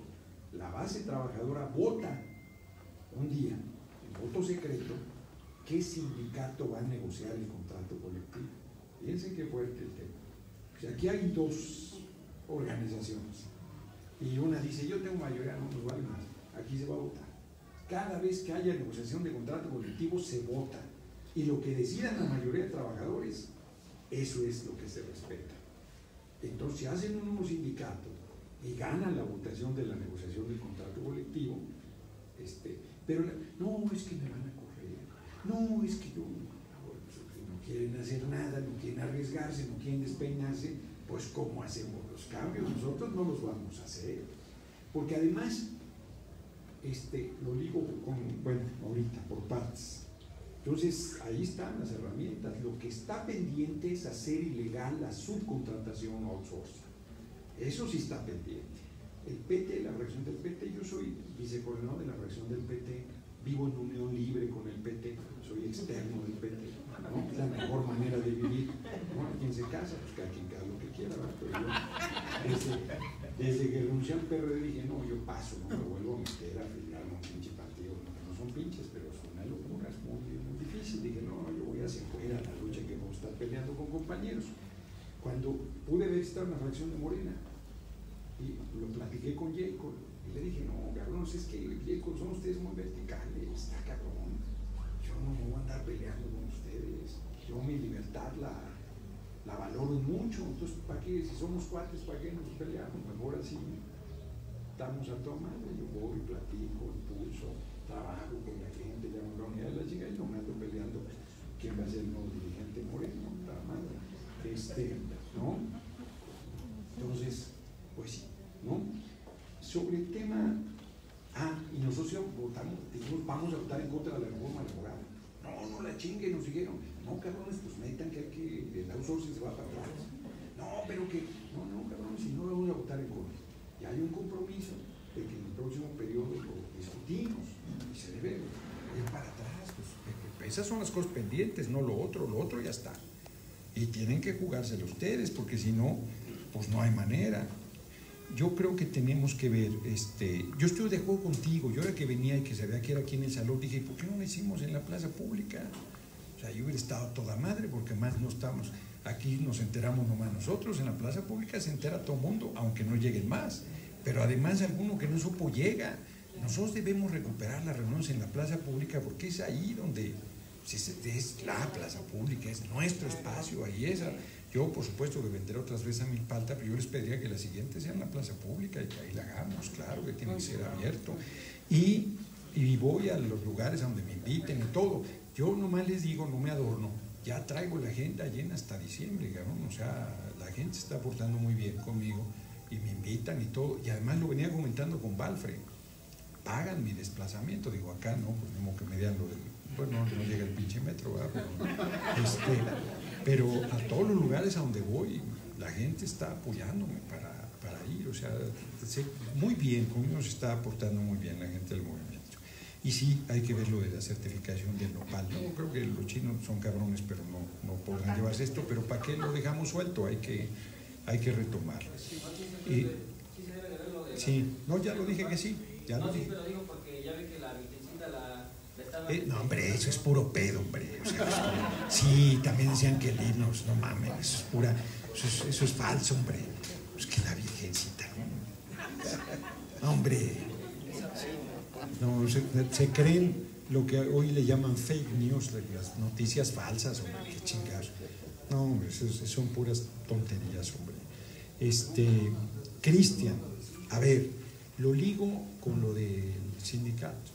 la base trabajadora vota un día, en voto secreto, qué sindicato va a negociar el contrato colectivo. Fíjense qué fuerte el tema. O sea, aquí hay dos organizaciones y una dice, yo tengo mayoría, no nos vale más, aquí se va a votar. Cada vez que haya negociación de contrato colectivo se vota, y lo que decidan la mayoría de trabajadores, eso es lo que se respeta. Entonces, si hacen un nuevo sindicato y ganan la votación de la negociación del contrato colectivo, este, pero la, no, es que me van a correr, no, es que yo... quieren hacer nada, no quieren arriesgarse, no quieren despeinarse, pues ¿cómo hacemos los cambios? Nosotros no los vamos a hacer, porque además, este, lo digo con, bueno, ahorita, por partes. Entonces, ahí están las herramientas. Lo que está pendiente es hacer ilegal la subcontratación o outsourcing. Eso sí está pendiente. El P T, la fracción del P T, yo soy vicecoordinador de la fracción del P T, vivo en unión libre con el P T, soy externo del P T. ¿No? Es la mejor manera de vivir, ¿no? Quien se casa, pues cada quien cada lo que quiera, ¿verdad? Pero yo, desde, desde que renuncié al P R D dije, no, yo paso, no me vuelvo a meter a afiliar a un pinche partido, no, que no son pinches, pero son una locura, es muy, muy difícil. Dije, no, yo voy hacia afuera, la lucha que vamos a estar peleando con compañeros. Cuando pude visitar una fracción de Morena, y lo platiqué con Jacob, y le dije, no, cabrón, es que Jacob, son ustedes muy verticales, está cabrón, yo no me voy a andar peleando con ustedes, yo mi libertad la, la valoro mucho, entonces ¿para qué? Si somos cuates, ¿para qué nos peleamos? Mejor así estamos a toda madre, yo voy, platico, impulso, trabajo con la gente, ya con la unidad de la chica, y no me ando peleando quién va a ser el nuevo dirigente Moreno, la madre, este, ¿no? Entonces, pues sí, ¿no? Sobre el tema, ah, y nosotros votamos, dijimos, vamos a votar en contra de la reforma laboral. No, no la chinguen, nos dijeron, no, cabrones, pues metan que hay que el outsourcing se va para atrás. No, pero que, no, no, cabrones, si no vamos a votar en contra. Y hay un compromiso de que en el próximo periodo lo discutimos y se debe ir para atrás. Pues, esas son las cosas pendientes, no lo otro, lo otro ya está. Y tienen que jugárselo ustedes, porque si no, pues no hay manera. yo creo que tenemos que ver, este, yo estoy de acuerdo contigo. Yo ahora que venía y que sabía que era aquí en el salón, dije, ¿por qué no lo hicimos en la plaza pública? O sea, yo hubiera estado toda madre, porque más no estamos, aquí nos enteramos nomás nosotros, en la plaza pública se entera todo el mundo, aunque no lleguen más, pero además alguno que no supo llega. Nosotros debemos recuperar las reuniones en la plaza pública, porque es ahí donde es la plaza pública, es nuestro espacio, ahí es. Yo, por supuesto, que vendré otras veces a Milpa Alta, pero yo les pediría que la siguiente sea en la plaza pública y que ahí la hagamos, claro, que tiene que ser abierto. Y, y voy a los lugares a donde me inviten y todo. Yo nomás les digo, no me adorno, ya traigo la agenda llena hasta diciembre, cabrón. O sea, la gente se está portando muy bien conmigo y me invitan y todo. Y además lo venía comentando con Valfre, pagan mi desplazamiento, digo, acá no, pues como que me digan lo del, bueno, no llega el pinche metro, ¿verdad? Pero, este, pero a todos los lugares a donde voy, la gente está apoyándome para, para ir, o sea, muy bien, conmigo se está aportando muy bien la gente del movimiento. Y sí, hay que ver lo de la certificación del nopal. Yo creo que los chinos son cabrones, pero no, no podrán llevarse esto, pero ¿para qué lo dejamos suelto? Hay que, hay que retomarlo. Eh, sí, no, ya lo dije que sí. Ya no, sí, dije. Pero digo porque ya ve que la virgencita la, la estaba... Eh, no, hombre, eso es puro pedo, hombre. O sea, es puro... Sí, también decían que el himno, no mames, eso es pura... Eso es, eso es falso, hombre. Pues que la virgencita, ¿no? Hombre. No, se, se creen lo que hoy le llaman fake news, las noticias falsas, hombre, qué chingados. No, hombre, eso, son puras tonterías, hombre. Este, Cristian, a ver... Lo ligo con lo del sindicato.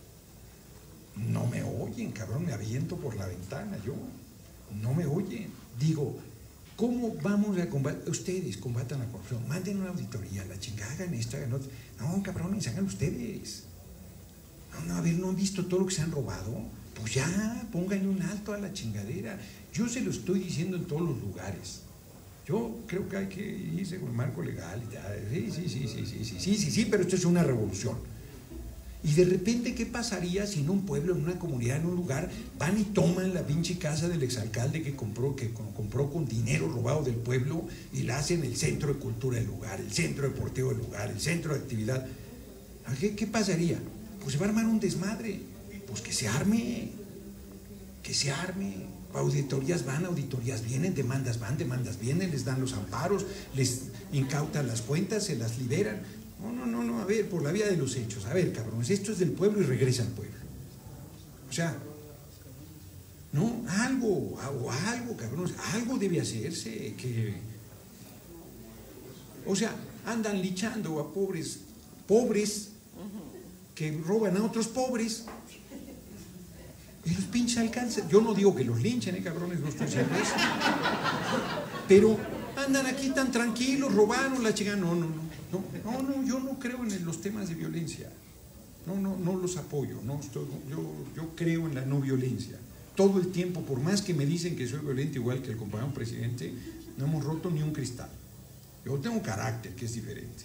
No me oyen, cabrón, me aviento por la ventana yo. No me oyen. Digo, ¿cómo vamos a combatir? Ustedes combatan la corrupción, manden una auditoría, la chingada, hagan esto, hagan otro. No, cabrones, hagan ustedes. No, no, a ver, ¿no han visto todo lo que se han robado? Pues ya, pónganle un alto a la chingadera. Yo se lo estoy diciendo en todos los lugares. Yo creo que hay que irse con el marco legal. Sí, sí, sí, sí, sí, sí, sí, sí, sí, pero esto es una revolución. Y de repente, ¿qué pasaría si en un pueblo, en una comunidad, en un lugar, van y toman la pinche casa del exalcalde que compró, que compró con dinero robado del pueblo y la hacen el centro de cultura del lugar, el centro deportivo del lugar, el centro de actividad? ¿Qué, qué pasaría? Pues se va a armar un desmadre. Pues que se arme, que se arme. Auditorías van, auditorías vienen, demandas van, demandas vienen, les dan los amparos, les incautan las cuentas, se las liberan. No, no, no, no, a ver, por la vía de los hechos. A ver, cabrones, esto es del pueblo y regresa al pueblo. O sea, no, algo, algo, algo, cabrones, algo debe hacerse. Que... O sea, andan lichando a pobres, pobres, que roban a otros pobres. Y los pinches alcanzan. Yo no digo que los linchen, ¿eh, cabrones? No estoy diciendo eso. Pero andan aquí tan tranquilos, robaron la chica. No, no, no, no, no, yo no creo en los temas de violencia. No, no, no los apoyo. No, estoy, yo, yo creo en la no violencia. Todo el tiempo, por más que me dicen que soy violento, igual que el compañero presidente, no hemos roto ni un cristal. Yo tengo carácter que es diferente.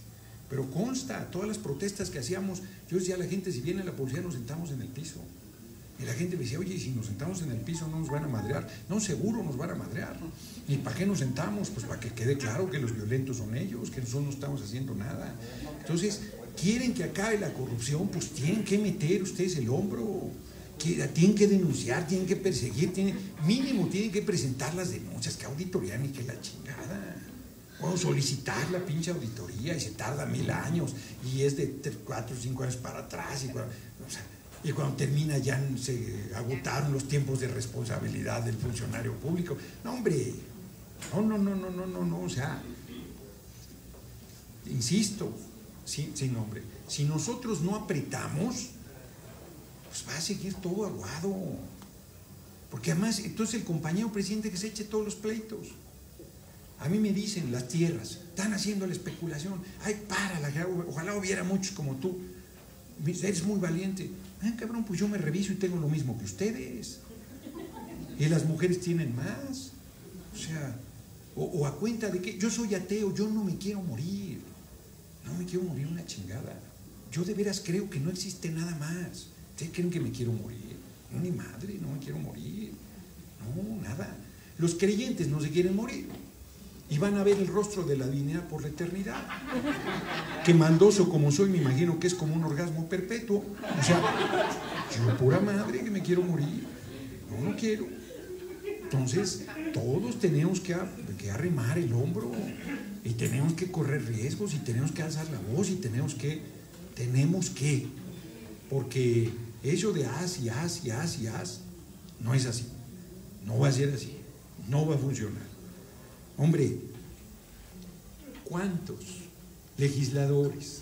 Pero consta, todas las protestas que hacíamos, yo decía a la gente, si viene la policía nos sentamos en el piso. Y la gente me decía, oye, si nos sentamos en el piso no nos van a madrear. No, seguro nos van a madrear. ¿Y para qué nos sentamos? Pues para que quede claro que los violentos son ellos, que nosotros no estamos haciendo nada. Entonces, ¿quieren que acabe la corrupción? Pues tienen que meter ustedes el hombro. Tienen que denunciar, tienen que perseguir, tienen, mínimo tienen que presentar las denuncias, que auditoría ni que la chingada. Bueno, solicitar la pinche auditoría y se tarda mil años y es de cuatro o cinco años para atrás y cuatro, o sea, y cuando termina ya se agotaron los tiempos de responsabilidad del funcionario público. No, hombre, no, no, no, no, no, no, no, o sea, insisto, sí, sí, no, hombre, si nosotros no apretamos, pues va a seguir todo aguado. Porque además, entonces el compañero presidente que se eche todos los pleitos. A mí me dicen las tierras, están haciendo la especulación, ay, para, la, ojalá hubiera muchos como tú. Eres muy valiente. Ah, cabrón, pues yo me reviso y tengo lo mismo que ustedes. Y las mujeres tienen más. O sea, o, o a cuenta de que yo soy ateo, yo no me quiero morir. No me quiero morir una chingada. Yo de veras creo que no existe nada más. ¿Ustedes creen que me quiero morir? No, ni madre, no me quiero morir. No, nada. Los creyentes no se quieren morir. y van a ver el rostro de la divinidad por la eternidad. Que mandoso como soy, me imagino que es como un orgasmo perpetuo. O sea, yo pura madre que me quiero morir, no, no quiero. Entonces, todos tenemos que, que arrimar el hombro, y tenemos que correr riesgos, y tenemos que alzar la voz, y tenemos que, tenemos que, porque eso de haz y haz y haz y haz, no es así, no va a ser así, no va a funcionar. Hombre, ¿cuántos legisladores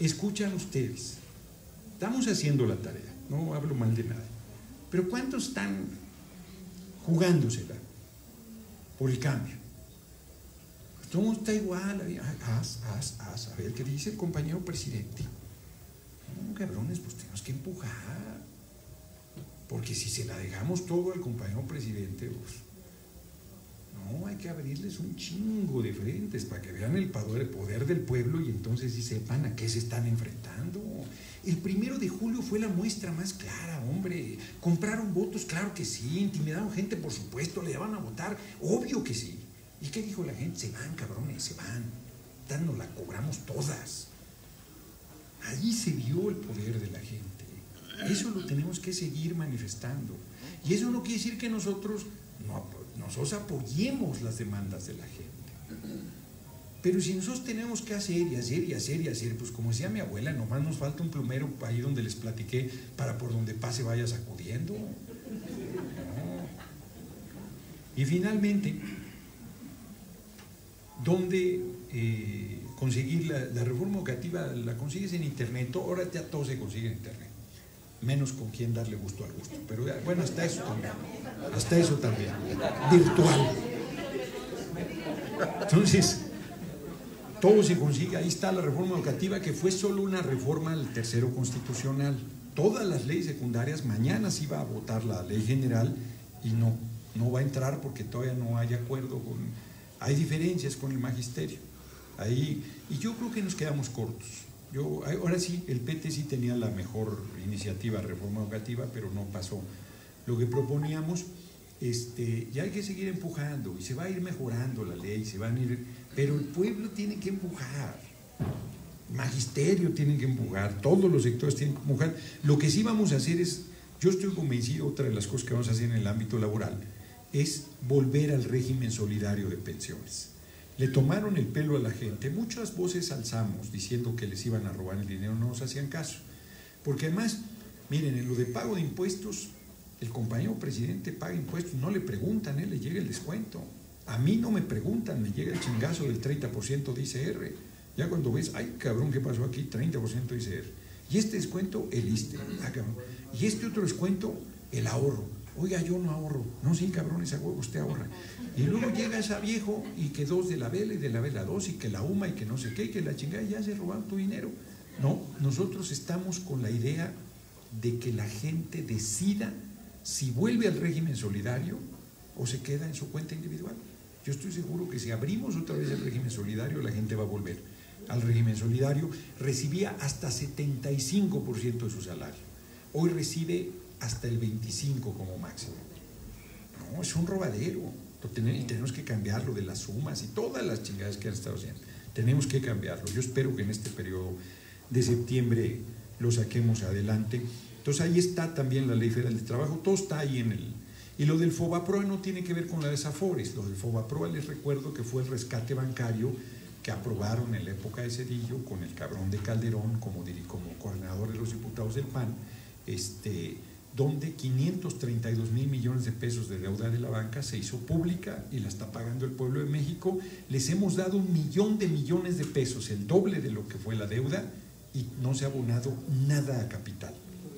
escuchan ustedes? Estamos haciendo la tarea, no hablo mal de nadie, pero ¿cuántos están jugándosela por el cambio? Pues todo está igual, haz, haz, haz, a ver qué dice el compañero presidente. No, cabrones, pues tenemos que empujar, porque si se la dejamos todo al compañero presidente, pues... No, hay que abrirles un chingo de frentes para que vean el poder del pueblo y entonces sí sepan a qué se están enfrentando. El primero de julio fue la muestra más clara, hombre. Compraron votos, claro que sí. Intimidaron gente, por supuesto. Le daban a votar, obvio que sí. ¿Y qué dijo la gente? Se van, cabrones, se van. Tan nos la cobramos todas. Ahí se vio el poder de la gente. Eso lo tenemos que seguir manifestando. Y eso no quiere decir que nosotros no apoyamos. Nosotros apoyemos las demandas de la gente. Pero si nosotros tenemos que hacer y hacer y hacer y hacer, pues como decía mi abuela, nomás nos falta un plumero ahí donde les platiqué para por donde pase vaya sacudiendo. No. Y finalmente, ¿dónde eh, conseguir la, la reforma educativa? La consigues en internet. Ahora ya todo se consigue en internet. Menos con quién darle gusto al gusto, pero bueno, hasta eso también, hasta eso también, virtual. Entonces, todo se consigue, ahí está la reforma educativa, que fue solo una reforma al tercero constitucional. Todas las leyes secundarias, mañana se iba a votar la ley general y no, no va a entrar porque todavía no hay acuerdo, con, hay diferencias con el magisterio. Ahí, y yo creo que nos quedamos cortos. Yo, ahora sí, el P T sí tenía la mejor iniciativa de reforma educativa, pero no pasó lo que proponíamos, este, y hay que seguir empujando, y se va a ir mejorando la ley, se van a ir, pero el pueblo tiene que empujar, el magisterio tiene que empujar, todos los sectores tienen que empujar. Lo que sí vamos a hacer es, yo estoy convencido, otra de las cosas que vamos a hacer en el ámbito laboral, es volver al régimen solidario de pensiones. Le tomaron el pelo a la gente, muchas voces alzamos diciendo que les iban a robar el dinero, no nos hacían caso. Porque además, miren, en lo de pago de impuestos, el compañero presidente paga impuestos, no le preguntan, él le llega el descuento. A mí no me preguntan, me llega el chingazo del treinta por ciento de I S R. Ya cuando ves, ay cabrón, ¿qué pasó aquí? treinta por ciento de I S R. Y este descuento, el ISSSTE. Ah, cabrón. Y este otro descuento, el ahorro. Oiga, yo no ahorro. No, sí, cabrón, esa huevo, usted ahorra. Y luego llega esa viejo y que dos de la vela y de la vela dos y que la UMA y que no sé qué y que la chingada ya se robaron tu dinero. No, nosotros estamos con la idea de que la gente decida si vuelve al régimen solidario o se queda en su cuenta individual. Yo estoy seguro que si abrimos otra vez el régimen solidario, la gente va a volver al régimen solidario. Recibía hasta setenta y cinco por ciento de su salario. Hoy recibe hasta el veinticinco por ciento como máximo. No, es un robadero. Y tenemos que cambiarlo de las sumas y todas las chingadas que han estado haciendo. Tenemos que cambiarlo. Yo espero que en este periodo de septiembre lo saquemos adelante. Entonces ahí está también la Ley Federal de Trabajo. Todo está ahí en el... Y lo del Fobaproa no tiene que ver con las Afores. Lo del Fobaproa, les recuerdo que fue el rescate bancario que aprobaron en la época de Cedillo con el cabrón de Calderón como, como coordinador de los diputados del P A N. Este... donde quinientos treinta y dos mil millones de pesos de deuda de la banca se hizo pública y la está pagando el pueblo de México. Les hemos dado un millón de millones de pesos, el doble de lo que fue la deuda, y no se ha abonado nada a capital.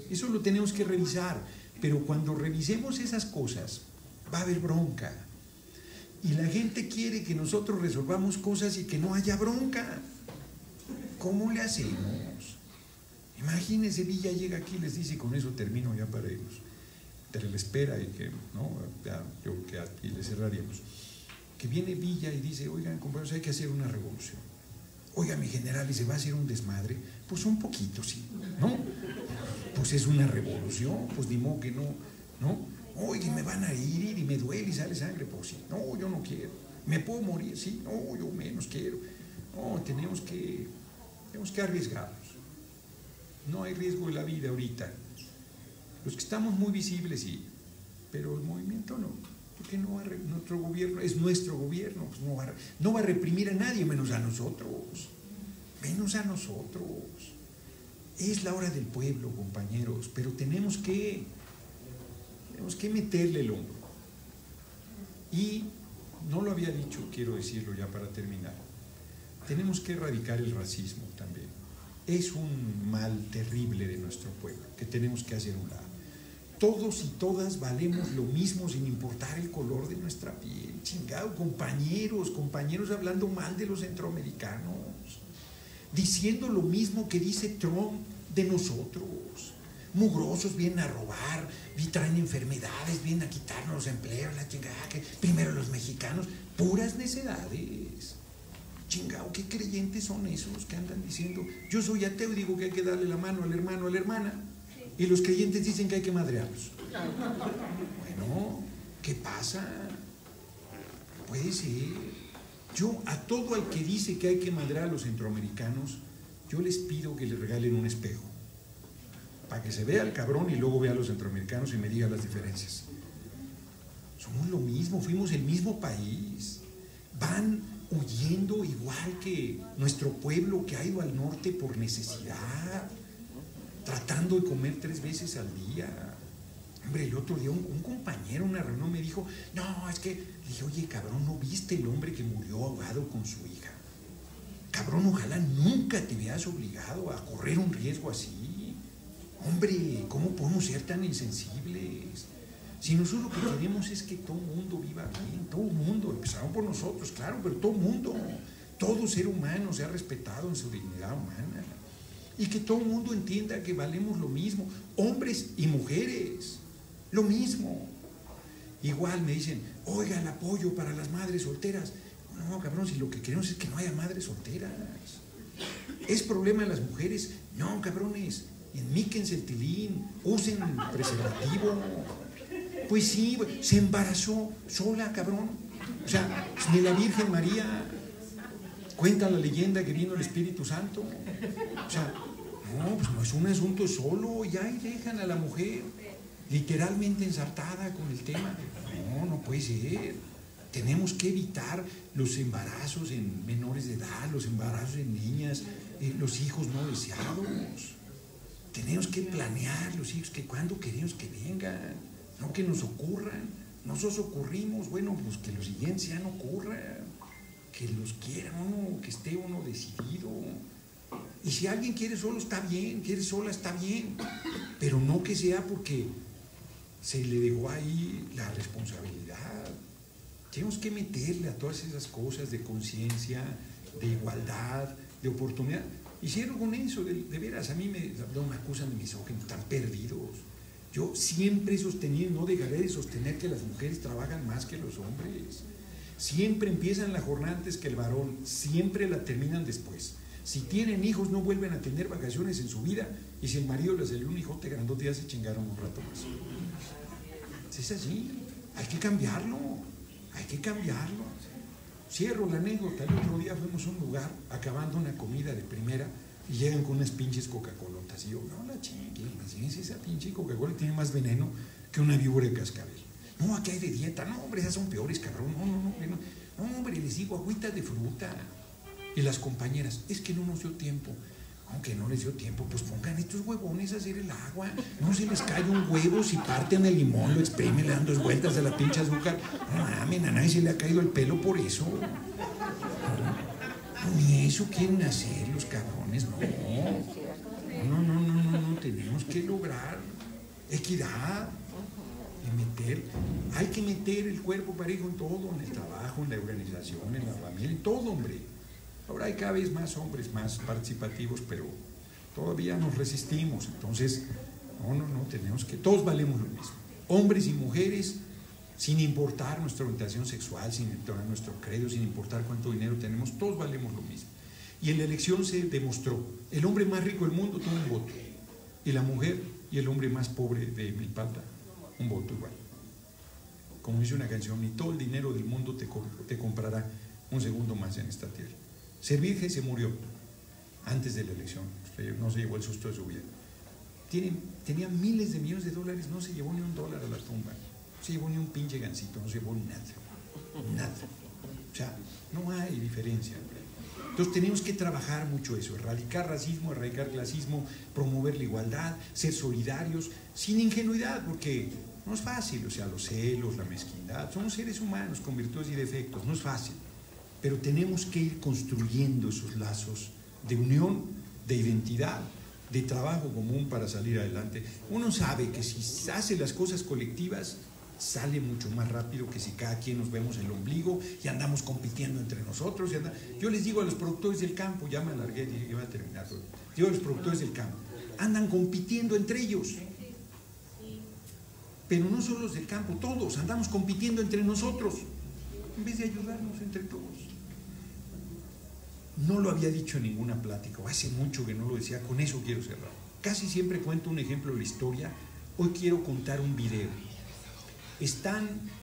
Eso lo tenemos que revisar, pero cuando revisemos esas cosas va a haber bronca. Y la gente quiere que nosotros resolvamos cosas y que no haya bronca. ¿Cómo le hacemos? Imagínense, Villa llega aquí y les dice, y con eso termino ya para irnos. Te le espera y que, ¿no? Ya, yo creo que aquí le cerraríamos. Que viene Villa y dice, oigan, compañeros, hay que hacer una revolución. Oiga, mi general, ¿y se va a hacer un desmadre? Pues un poquito, sí, ¿no? Pues es una revolución, pues ni modo que no, ¿no? Oiga, me van a ir y me duele y sale sangre, pues sí, no, yo no quiero. ¿Me puedo morir? Sí, no, yo menos quiero. No, tenemos que, tenemos que arriesgarnos. No hay riesgo en la vida ahorita. Los que estamos muy visibles, sí, pero el movimiento no. Porque no va a, nuestro gobierno es nuestro gobierno, pues no, va a, no va a reprimir a nadie menos a nosotros. Menos a nosotros. Es la hora del pueblo, compañeros, pero tenemos que, tenemos que meterle el hombro. Y no lo había dicho, quiero decirlo ya para terminar, tenemos que erradicar el racismo también. Es un mal terrible de nuestro pueblo que tenemos que hacer un lado. Todos y todas valemos lo mismo sin importar el color de nuestra piel. Chingado, compañeros, compañeros hablando mal de los centroamericanos, diciendo lo mismo que dice Trump de nosotros. Mugrosos vienen a robar, traen enfermedades, vienen a quitarnos los empleos, la chingada, que primero los mexicanos, puras necedades. Chingado, ¿qué creyentes son esos que andan diciendo? Yo soy ateo y digo que hay que darle la mano al hermano, a la hermana, y los creyentes dicen que hay que madrearlos. Bueno, ¿qué pasa? Puede ser. Yo a todo el que dice que hay que madrear a los centroamericanos, yo les pido que les regalen un espejo, para que se vea al cabrón y luego vea a los centroamericanos y me diga las diferencias. Somos lo mismo, fuimos el mismo país. Van huyendo igual que nuestro pueblo que ha ido al norte por necesidad, tratando de comer tres veces al día. Hombre, el otro día un, un compañero en una reunión me dijo, no, es que, le dije, oye, cabrón, ¿no viste el hombre que murió ahogado con su hija? Cabrón, ojalá nunca te veas obligado a correr un riesgo así. Hombre, ¿cómo podemos ser tan insensibles? Si nosotros lo que queremos es que todo mundo viva bien, todo mundo, empezaron por nosotros, claro, pero todo mundo, todo ser humano sea respetado en su dignidad humana. Y que todo mundo entienda que valemos lo mismo, hombres y mujeres. Lo mismo. Igual me dicen, oiga, el apoyo para las madres solteras. No, cabrón, si lo que queremos es que no haya madres solteras. ¿Es problema de las mujeres? No, cabrones, enmíquense el tilín, usen preservativo. Pues sí, se embarazó sola, cabrón. O sea, ni la Virgen María. Cuenta la leyenda que vino el Espíritu Santo. O sea, no, pues no es un asunto solo, ya y dejan a la mujer literalmente ensartada con el tema. No, no puede ser. Tenemos que evitar los embarazos en menores de edad, los embarazos en niñas, eh, los hijos no deseados. Tenemos que planear los hijos, que cuando queremos que vengan, no que nos ocurran. Nosotros ocurrimos, bueno, pues que los siguientes ya no ocurran, que los quiera uno, que esté uno decidido. Y si alguien quiere solo está bien, quiere sola está bien, pero no que sea porque se le dejó ahí la responsabilidad. Tenemos que meterle a todas esas cosas de conciencia, de igualdad, de oportunidad. Hicieron con eso, de, de veras, a mí me, no, me acusan de misóginos, están perdidos. Yo siempre he sostenido, no dejaré de sostener que las mujeres trabajan más que los hombres. Siempre empiezan la jornada antes que el varón, siempre la terminan después. Si tienen hijos no vuelven a tener vacaciones en su vida, y si el marido les salió un hijote grandote ya se chingaron un rato más. Es así, hay que cambiarlo, hay que cambiarlo. Cierro la anécdota, el otro día fuimos a un lugar acabando una comida de primera y llegan con unas pinches Coca-Colotas y yo, no la chinguen, imagínense, esa pinche Coca-Cola tiene más veneno que una víbora de cascabel. No, aquí hay de dieta, no hombre, esas son peores, cabrón, no, no, no, no, no hombre, les digo agüitas de fruta. Y las compañeras, es que no nos dio tiempo. Aunque no les dio tiempo, pues pongan estos huevones a hacer el agua. No se les cae un huevo si parten el limón, lo exprimen, le dan dos vueltas a la pinche azúcar. No mames, a nadie se le ha caído el pelo por eso. No, ni eso quieren hacer los cabrones, no. No, no, no, no, no, tenemos que lograr equidad. Meter, hay que meter el cuerpo parejo en todo, en el trabajo, en la organización, en la familia, en todo, hombre. Ahora hay cada vez más hombres más participativos, pero todavía nos resistimos. Entonces, no, no, no, tenemos que, todos valemos lo mismo, hombres y mujeres, sin importar nuestra orientación sexual, sin importar nuestro credo, sin importar cuánto dinero tenemos, todos valemos lo mismo. Y en la elección se demostró, el hombre más rico del mundo tuvo un voto, y la mujer y el hombre más pobre de Milpa Alta un voto igual. como dice una canción, ni todo el dinero del mundo te, te comprará un segundo más en esta tierra. Servige se murió antes de la elección, no se llevó el susto de su vida. Tiene, tenía miles de millones de dólares, no se llevó ni un dólar a la tumba, no se llevó ni un pinche gancito, no se llevó nada, nada. O sea, no hay diferencia. Entonces tenemos que trabajar mucho eso, erradicar racismo, erradicar clasismo, promover la igualdad, ser solidarios, sin ingenuidad, porque no es fácil, o sea, los celos, la mezquindad, somos seres humanos con virtudes y defectos, no es fácil, pero tenemos que ir construyendo esos lazos de unión, de identidad, de trabajo común para salir adelante. Uno sabe que si hace las cosas colectivas, sale mucho más rápido que si cada quien nos vemos el ombligo y andamos compitiendo entre nosotros. Y anda... Yo les digo a los productores del campo, ya me alargué y iba a terminar, digo a los productores del campo, andan compitiendo entre ellos, pero no solo los del campo, todos andamos compitiendo entre nosotros, en vez de ayudarnos entre todos. No lo había dicho en ninguna plática, o hace mucho que no lo decía, con eso quiero cerrar. Casi siempre cuento un ejemplo de la historia, hoy quiero contar un video. Están